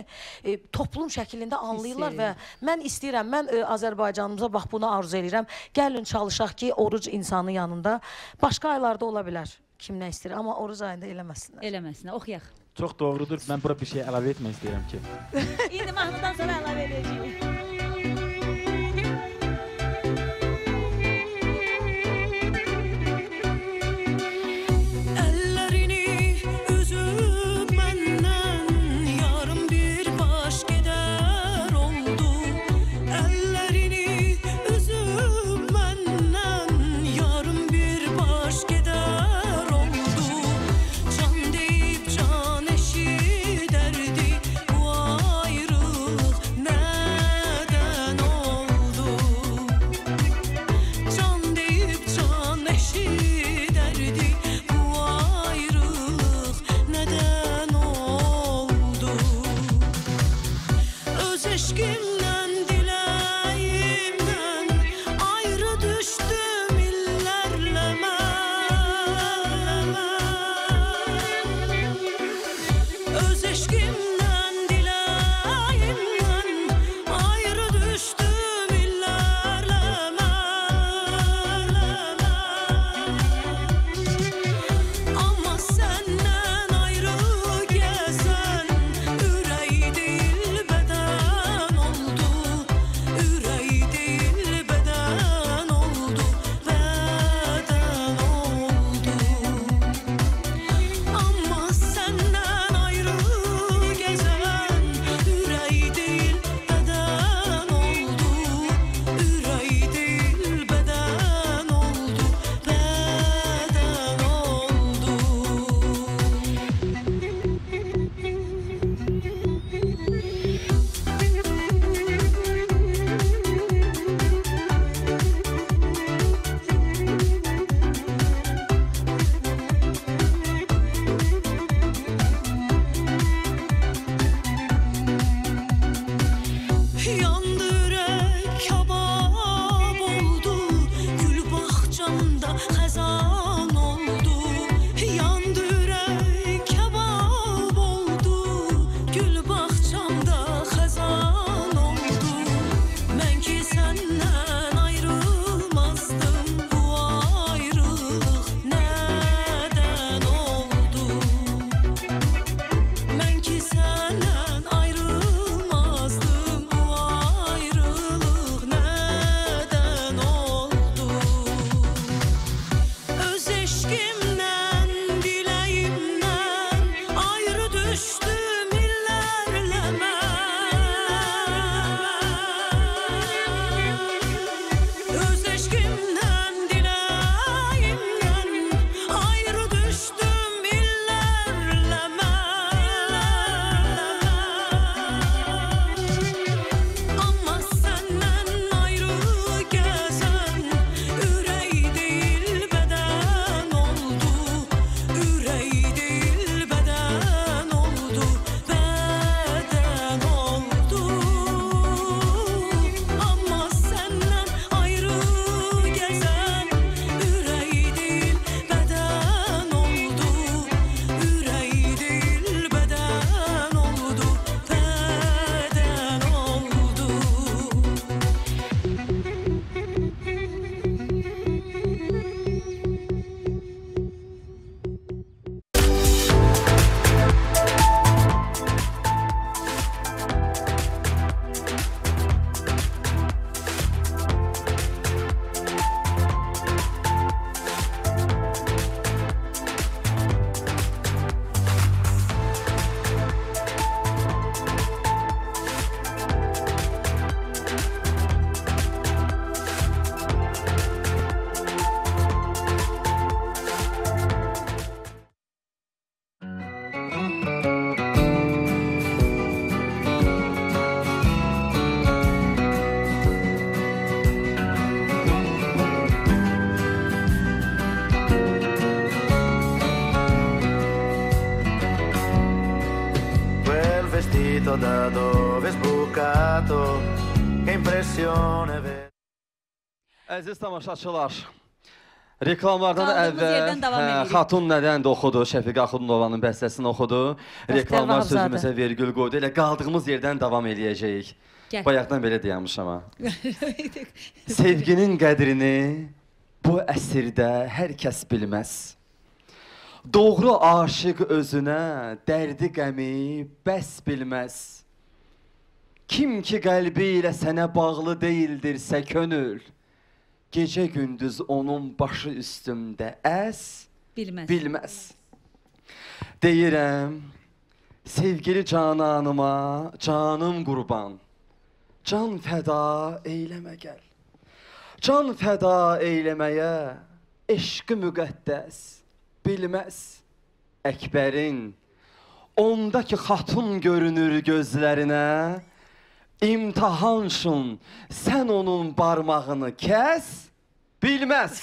toplum şəkilində anlayırlar və mən istəyirəm, mən Azərbaycanımıza bax buna arzu edirəm, gəlin çalışaq ki, oruc insanın yanında başqa aylarda ola bilər. Kim nə istəyir, amma oruc ayında eləməsinlər. Eləməsinlər, oxuyaq. Çox doğrudur, mən bura bir şey əlavə etmək istəyirəm ki. İndi mahnıdan sonra əlavə edəcəyik. Əziz tamaşaçılar, reklamlardan əvvəl Xatun nədən də oxudu, Şəfiqə Axundovanın bəstəsini oxudu. Reklamlar sözümüzə vergül qoydu, elə qaldığımız yerdən davam edəcəyik. Bayaqdan belə deyəmiş ama. Sevginin qədrini bu əsrdə hər kəs bilməz. Doğru aşıq özünə dərdi qəmi bəs bilməz. Kim ki qəlbi ilə sənə bağlı deyildirsə könül, gecə gündüz onun başı üstümdə əs bilməz. bilməz. Deyirəm, sevgili cananıma, canım qurban, can fəda eyləmə gəl. Can fəda eyləməyə eşqi müqəddəs bilməz. Əkbərin, ondakı xatun görünür gözlərinə, İmtahanşın, sən onun barmağını kəs, bilməz.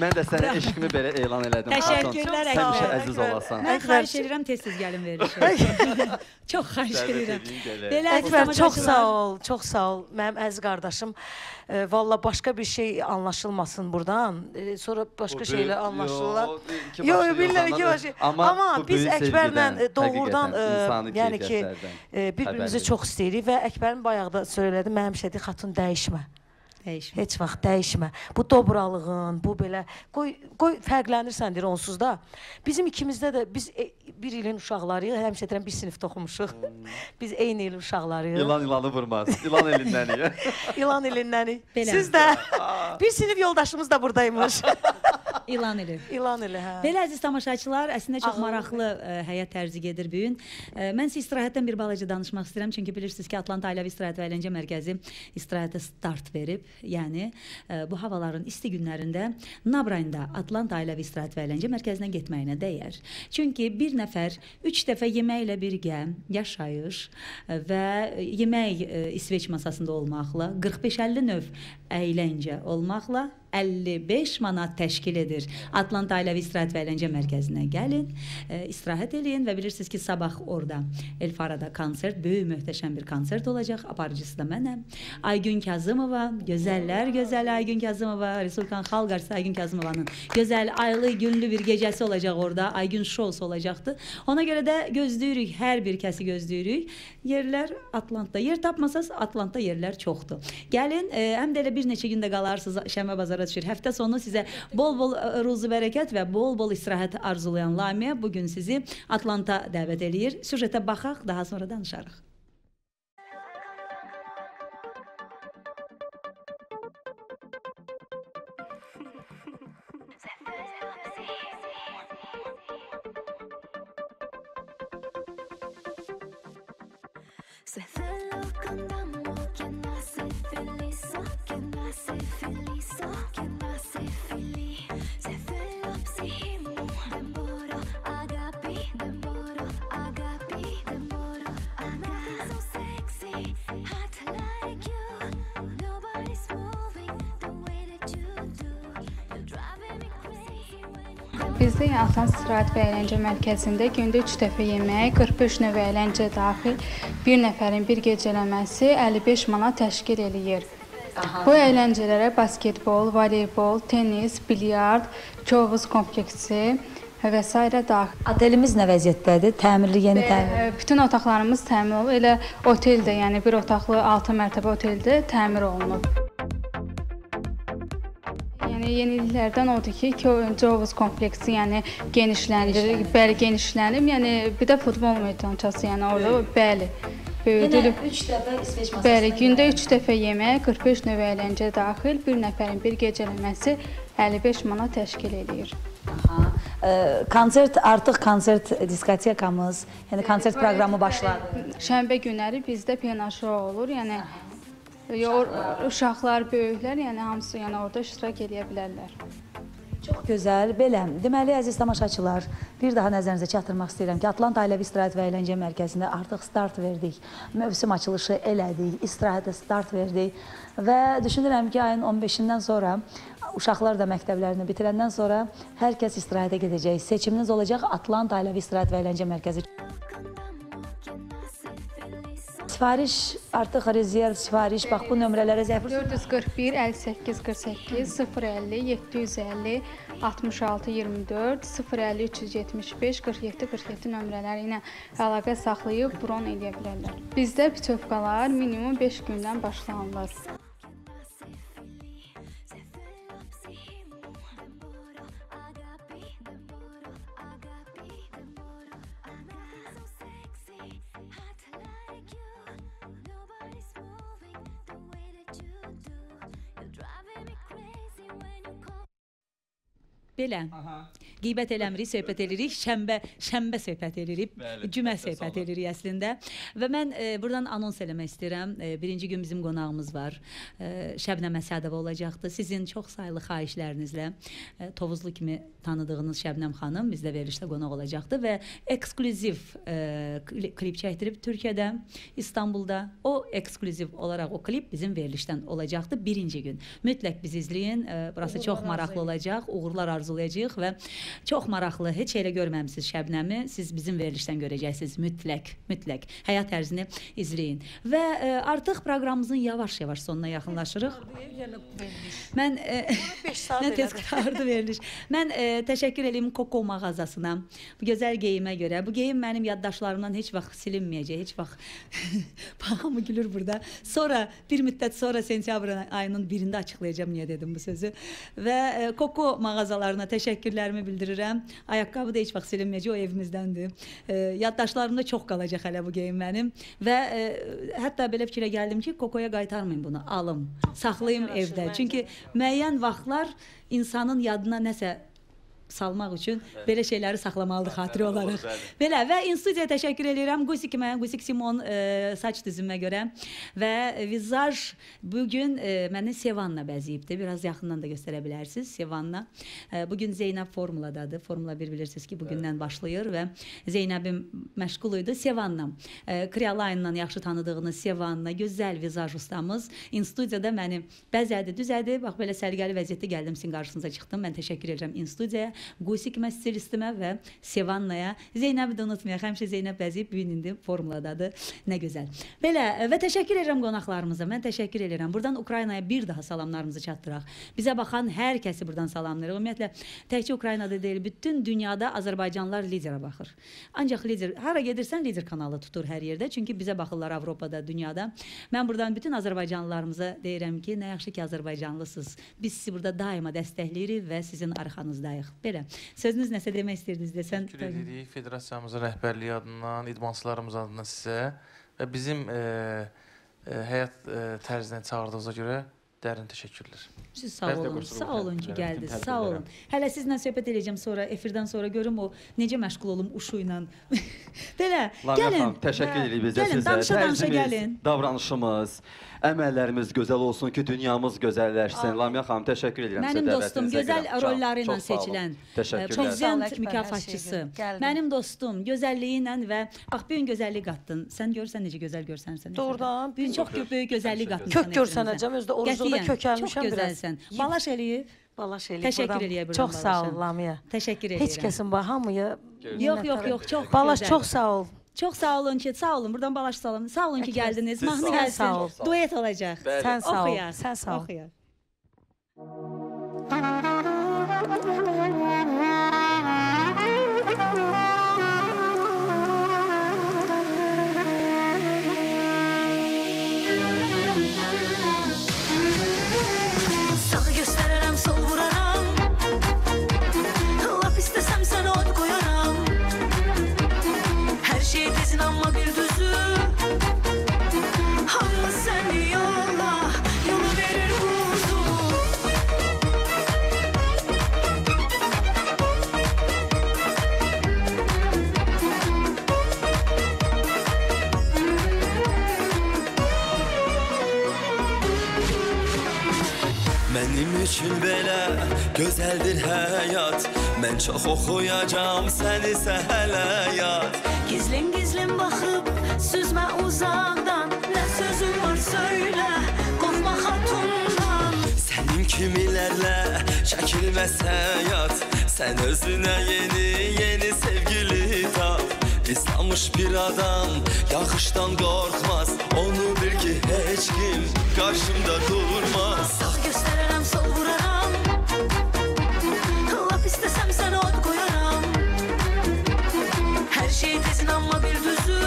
Mən də sənə eşqimi belə elan elədim. Təşəkkürlər Əkbər. Həmişə əziz olasan. Mən xahiş edirəm tez-tez gəlin verirəm. Çox xahiş edirəm. Əkbər, çox sağ ol, çox sağ ol. Mənim əziz qardaşım, valla başqa bir şey anlaşılmasın buradan. Sonra başqa şeylə anlaşılırlar. Yox, bilmirəm ki başı. Amma biz Əkbərlə doğrudan, yəni ki, bir-birimizi çox istəyirik və Əkbərin bayağı da söylədi, mənim şeydir, xatun dəyişmə. Dəyişmə. Heç vaxt dəyişmə. Bu dobralığın, bu belə, qoy fərqlənirsən deyir onsuz da. Bizim ikimizdə də biz bir ilin uşaqlarıyıq, həmişə deyirəm bir sinifdə oxumuşuq. Biz eyni ilin uşaqlarıyıq. İlan ilanı vurmaz, ilan elindənik. İlan elindənik. Siz də, bir sinif yoldaşımız da buradaymış. İlan ili. İlan ili, hə. Belə əziz tamaşaçılar, əslində çox maraqlı həyat tərzi gedir bugün. Mən sizə istirahətdən bir balaca danışmaq istəyirəm, çünki bilirsiniz ki, Atlantaylavi İstirahat və İlanı Mərkəzi istirahətə start verib. Yəni, bu havaların isti günlərində Nabrayında Atlantaylavi İstirahat və Əyləncə Mərkəzinə getməyinə dəyər. Çünki bir nəfər üç dəfə yeməklə birgə yaşayış və yemək İsveç masasında olmaqla, qırx beş əlli növ əyləncə olmaqla əlli beş manat təşkil edir. Atlantaylavi İstirahat və Əyləncə Mərkəzinə gəlin, istirahət edin və bilirsiniz ki, sabah orada Elfarada konsert, böyük möhtəşəm bir konsert olacaq. Aparıcısı da mənəm. Aygün Kazımova, gözəllər gözəl Aygün Kazımova, Respublikanın xalq artisti Aygün Kazımovanın gözəl, aylı, günlü bir gecəsi olacaq orada. Aygün şousu olacaqdı. Ona görə də gözləyirik, hər bir kəsi gözləyirik. Yerlər Atlantda. Yer tapmasaz, Atlantda yerlər çoxdur. Gəlin, həm də elə bir neçə gündə qalarsınız Şənbə Bazara. Həftə sonu sizə bol-bol ruzu bərəkət və bol-bol istirahət arzulayan Lamiyə bugün sizi Atlanta dəvət eləyir. Süjetə baxaq, daha sonra danışarıq. Bizdə Atlanta İstirahat və Əyləncə Mərkəzində gündə üç dəfə yemək, qırx beş növ əyləncə daxil bir nəfərin bir gecələməsi əlli beş manat təşkil eləyir. Bu əyləncələrə basketbol, voleybol, tenis, bilyard, kövüz kompleksi və s. daxil. Otelimiz nə vəziyyətdədir? Təmirli, yeni təmir? Bütün otaqlarımız təmir olub. Elə oteldə, yəni bir otaqlı altı mərtəbə oteldə təmir olunub. Yeniliklərdən odur ki, Covuz kompleksi genişlənir, bəli genişlənir, yəni bir də futbol meydançası, yəni orada, bəli, böyüdülüb. Bəli, gündə üç dəfə yemək, qırx beş növ əyləncə daxil, bir nəfərin bir gecələməsi əlli beş manat təşkil edir. Konsert, artıq konsert diskotekamız, yəni konsert proqramı başladı. Şənbə günləri bizdə penaşo olur, yəni uşaqlar, böyüklər, yəni hamısı orada iştirak edə bilərlər. Çox gözəl, belə. Deməli, əziz tamaşaçılar, bir daha nəzərinizə çatdırmaq istəyirəm ki, Atlantaylavi İstirahat və Əyləncə Mərkəzində artıq start verdik, mövsüm açılışı elədik, istirahətə start verdik və düşünürəm ki, ayın on beşindən sonra uşaqlar da məktəblərini bitirəndən sonra hər kəs istirahətə gedəcək. Seçiminiz olacaq Atlantaylavi İstirahat və Əyləncə Mərkəzi. Sifariş, artıq rezerv sifariş, bax bu nömrələrə zəfir. dörd yüz qırx bir, əlli səkkiz, qırx səkkiz, sıfır əlli, yeddi yüz əlli, altmış altı, iyirmi dörd, sıfır əlli, üç yüz yetmiş beş, qırx yeddi, qırx yeddi nömrələri ilə əlaqə saxlayıb bron edə bilərlər. Bizdə bütöfqalar minimum beş gündən başlanılır. Belə, qeybət eləmirik, söhbət eləyirik, şənbə, şənbə söhbət eləyirik, cümə söhbət eləyirik əslində. Və mən buradan anons eləmək istəyirəm. Birinci gün bizim qonağımız var. Şəbnəm Əsədova olacaqdı. Sizin çox saylı xahişlərinizlə Tovuzlu kimi tanıdığınız Şəbnəm xanım bizdə verilişdə qonaq olacaqdı və ekskluziv klip çəkdirib Türkiyədə, İstanbulda. O ekskluziv olaraq o klip bizim verilişdən olacaqdı birinci gün. Mütləq bizi izləyin. Burası çox maraqlı olacaq. Uğurlar arzulayacaq və çox maraqlı. Heç elə görməmişsiniz Şəbnəmi. Siz bizim verilişdən görəcəksiniz. Mütləq, mütləq. Həyat tərzini izləyin. Və artıq proqramımızın yavaş-yavaş sonuna yaxınlaşırıq. Mən nə tez qurtardı veriliş. Mən təşəkkür eləyim Koko mağazasına. Bu gözəl geyimə görə. Bu geyim mənim yaddaşlarımdan heç vaxt silinməyəcək. Heç vaxt baxamı gülür burada. Sonra, bir müddət sonra sentyabr ayının birində açıqlayacağım niyə dedim bu sözü. Və Koko mağazalarına təşəkkürlərimi bildirirəm. Ayaqqabı da heç vaxt silinməyəcək, o evimizdəndir. Yaddaşlarımda çox qalacaq hələ bu geyim mənim. Və hətta belə fikirə gəldim ki, Kokoya qaytarmayın bunu, alım, saxlayım evdə. Çünki müəyyən vaxtlar insanın yadına nəsə salmaq üçün belə şeyləri saxlamalıdır xatirə olaraq. Belə və institüyə təşəkkür edirəm. Qusik Simon saç düzümə görə və vizaj bugün məni Sevanla bəziyibdir. Biraz yaxından da göstərə bilərsiniz Sevanla. Bugün Zeynəb formuladadır. Formula bir bilirsiniz ki, bugündən başlayır və Zeynəbim məşğul idi Sevanla. Kriya line-dan yaxşı tanıdığınız Sevanla, gözəl vizaj ustamız. İnstitüdə məni bəzədi, düzədi. Bax, belə sərgəli vəziyyətdə gəldim, sizin qarşınıza çıxdım. Mən təşəkkür edirəm İnstitüyə, Qusikimə, stilistime və Sevanlaya. Zeynəbi də unutmayaq. Həmişə Zeynəb bəzi bugün indi formuladadır. Nə gözəl. Belə və təşəkkür edirəm qonaqlarımıza. Mən təşəkkür edirəm. Buradan Ukraynaya bir daha salamlarımızı çatdıraq. Bizə baxan hər kəsi buradan salamlayırıq. Ümumiyyətlə, təkcə Ukraynada deyil, bütün dünyada Azərbaycanlar liderə baxır. Ancaq lider, hara gedirsən lider kanalı tutur hər yerdə. Çünki bizə baxırlar Avropada, dünyada. Mən buradan bütün Azərbaycanlılarımıza deyirəm ki, nə yaxşı ki Azərbaycanlısınız. Biz sizi burada daima dəstəkləyirik və sizin arxanızdayıq. Belə. Sözünüz nəsə demək istəyirdiniz desən? Təşəkkür edirik Federasiyamızın rəhbərliyi adından, idmançılarımız adından sizə və bizim həyat tərzinə çağırdığınıza görə dərin təşəkkürlər. Siz sağ olun, sağ olun ki gəldiniz, sağ olun. Hələ sizinlə söhbət edəcəm sonra, efirdən sonra görüm o necə məşğul olum uşu ilə. Belə, gəlin. Təşəkkür edirik bizə sizə. Tərzimiz, davranışımız, əməllərimiz gözəl olsun ki, dünyamız gözəlləşsin. Lamiyə xanım, təşəkkür edirəm sizə dəvətinizə. Mənim dostum, gözəl rolları ilə seçilən, prezident mükafatçısı. Mənim dostum, gözəlliyi ilə və bax, bir gün gözəllik qatdın. Sən görsən necə gözəl görsənsən. Doğrudan. Bir gün çox böyük gözəllik qatdın. Kök görsənəcəm, özdə orucunda kökəlmişəm biraz. Balaş eləyib. Balaş eləyib. Təşəkkür eləyəm. Çox sağ ol, Lamiyə. Təşəkkür eləyirəm. Heç kəsin baxamıya. Yox, yox, yox, çox. Balaş, çox sağ ol. Çox sağ olun ki, sağ olun, buradan Balaş salam. Sağ olun ki gəldiniz, mahnı gəlsin, duet olacaq. Sən sağ ol, sən sağ ol. Sağı göstərərəm, sol vuraram. Laf istəsəm sən od qoyaram. Her şey tezin ama bir düzü. Ama seni yolla, yolu verir buzu. Benim için belə gözeldir hayat. Ben çok okuyacağım, sen ise hele yat. Gizlim gizlim bakıp süzme uzaktan. Ne sözün var söyle, korkma hatundan. Senin kimilerle çekilmez hayat. Sen özüne yeni yeni sevgili tap. İslanmış bir adam yağıştan korkmaz. Onu bil ki hiç kim karşımda durmaz. Sağ göstererem, sol vuraram. Laf istesem sana od koyaram. Her şey tezin ama bir düzü.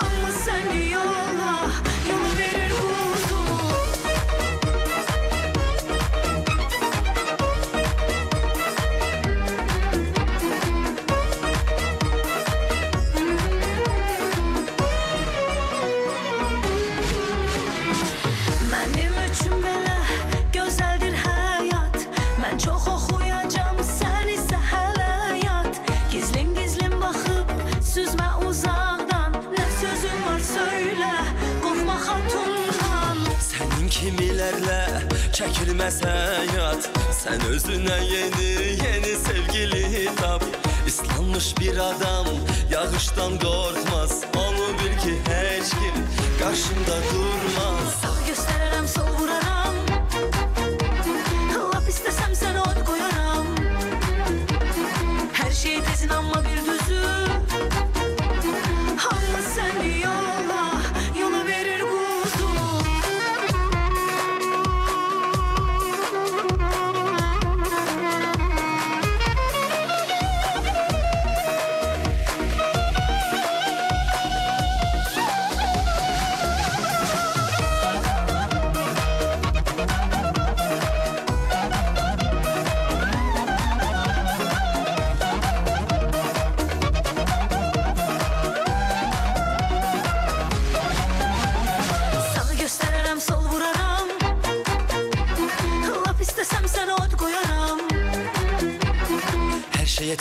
Ama seni yolla, yolu verir buzu. Benim çekilmez hayat. Sen özüne yeni yeni sevgili tap. İslanmış bir adam yağıştan korkmaz. Onu bil ki hiç kim karşımda durmaz. Sağ gösteririm, sol vurarım. Laf istesem sen od koyarım. Her şey tezin ama bir düzü. Ama sen yolla, yolu verir kuzu.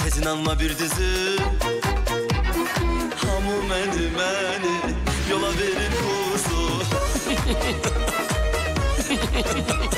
Tez inanma bir dizi. Hamu məni məni yola verir kuzu.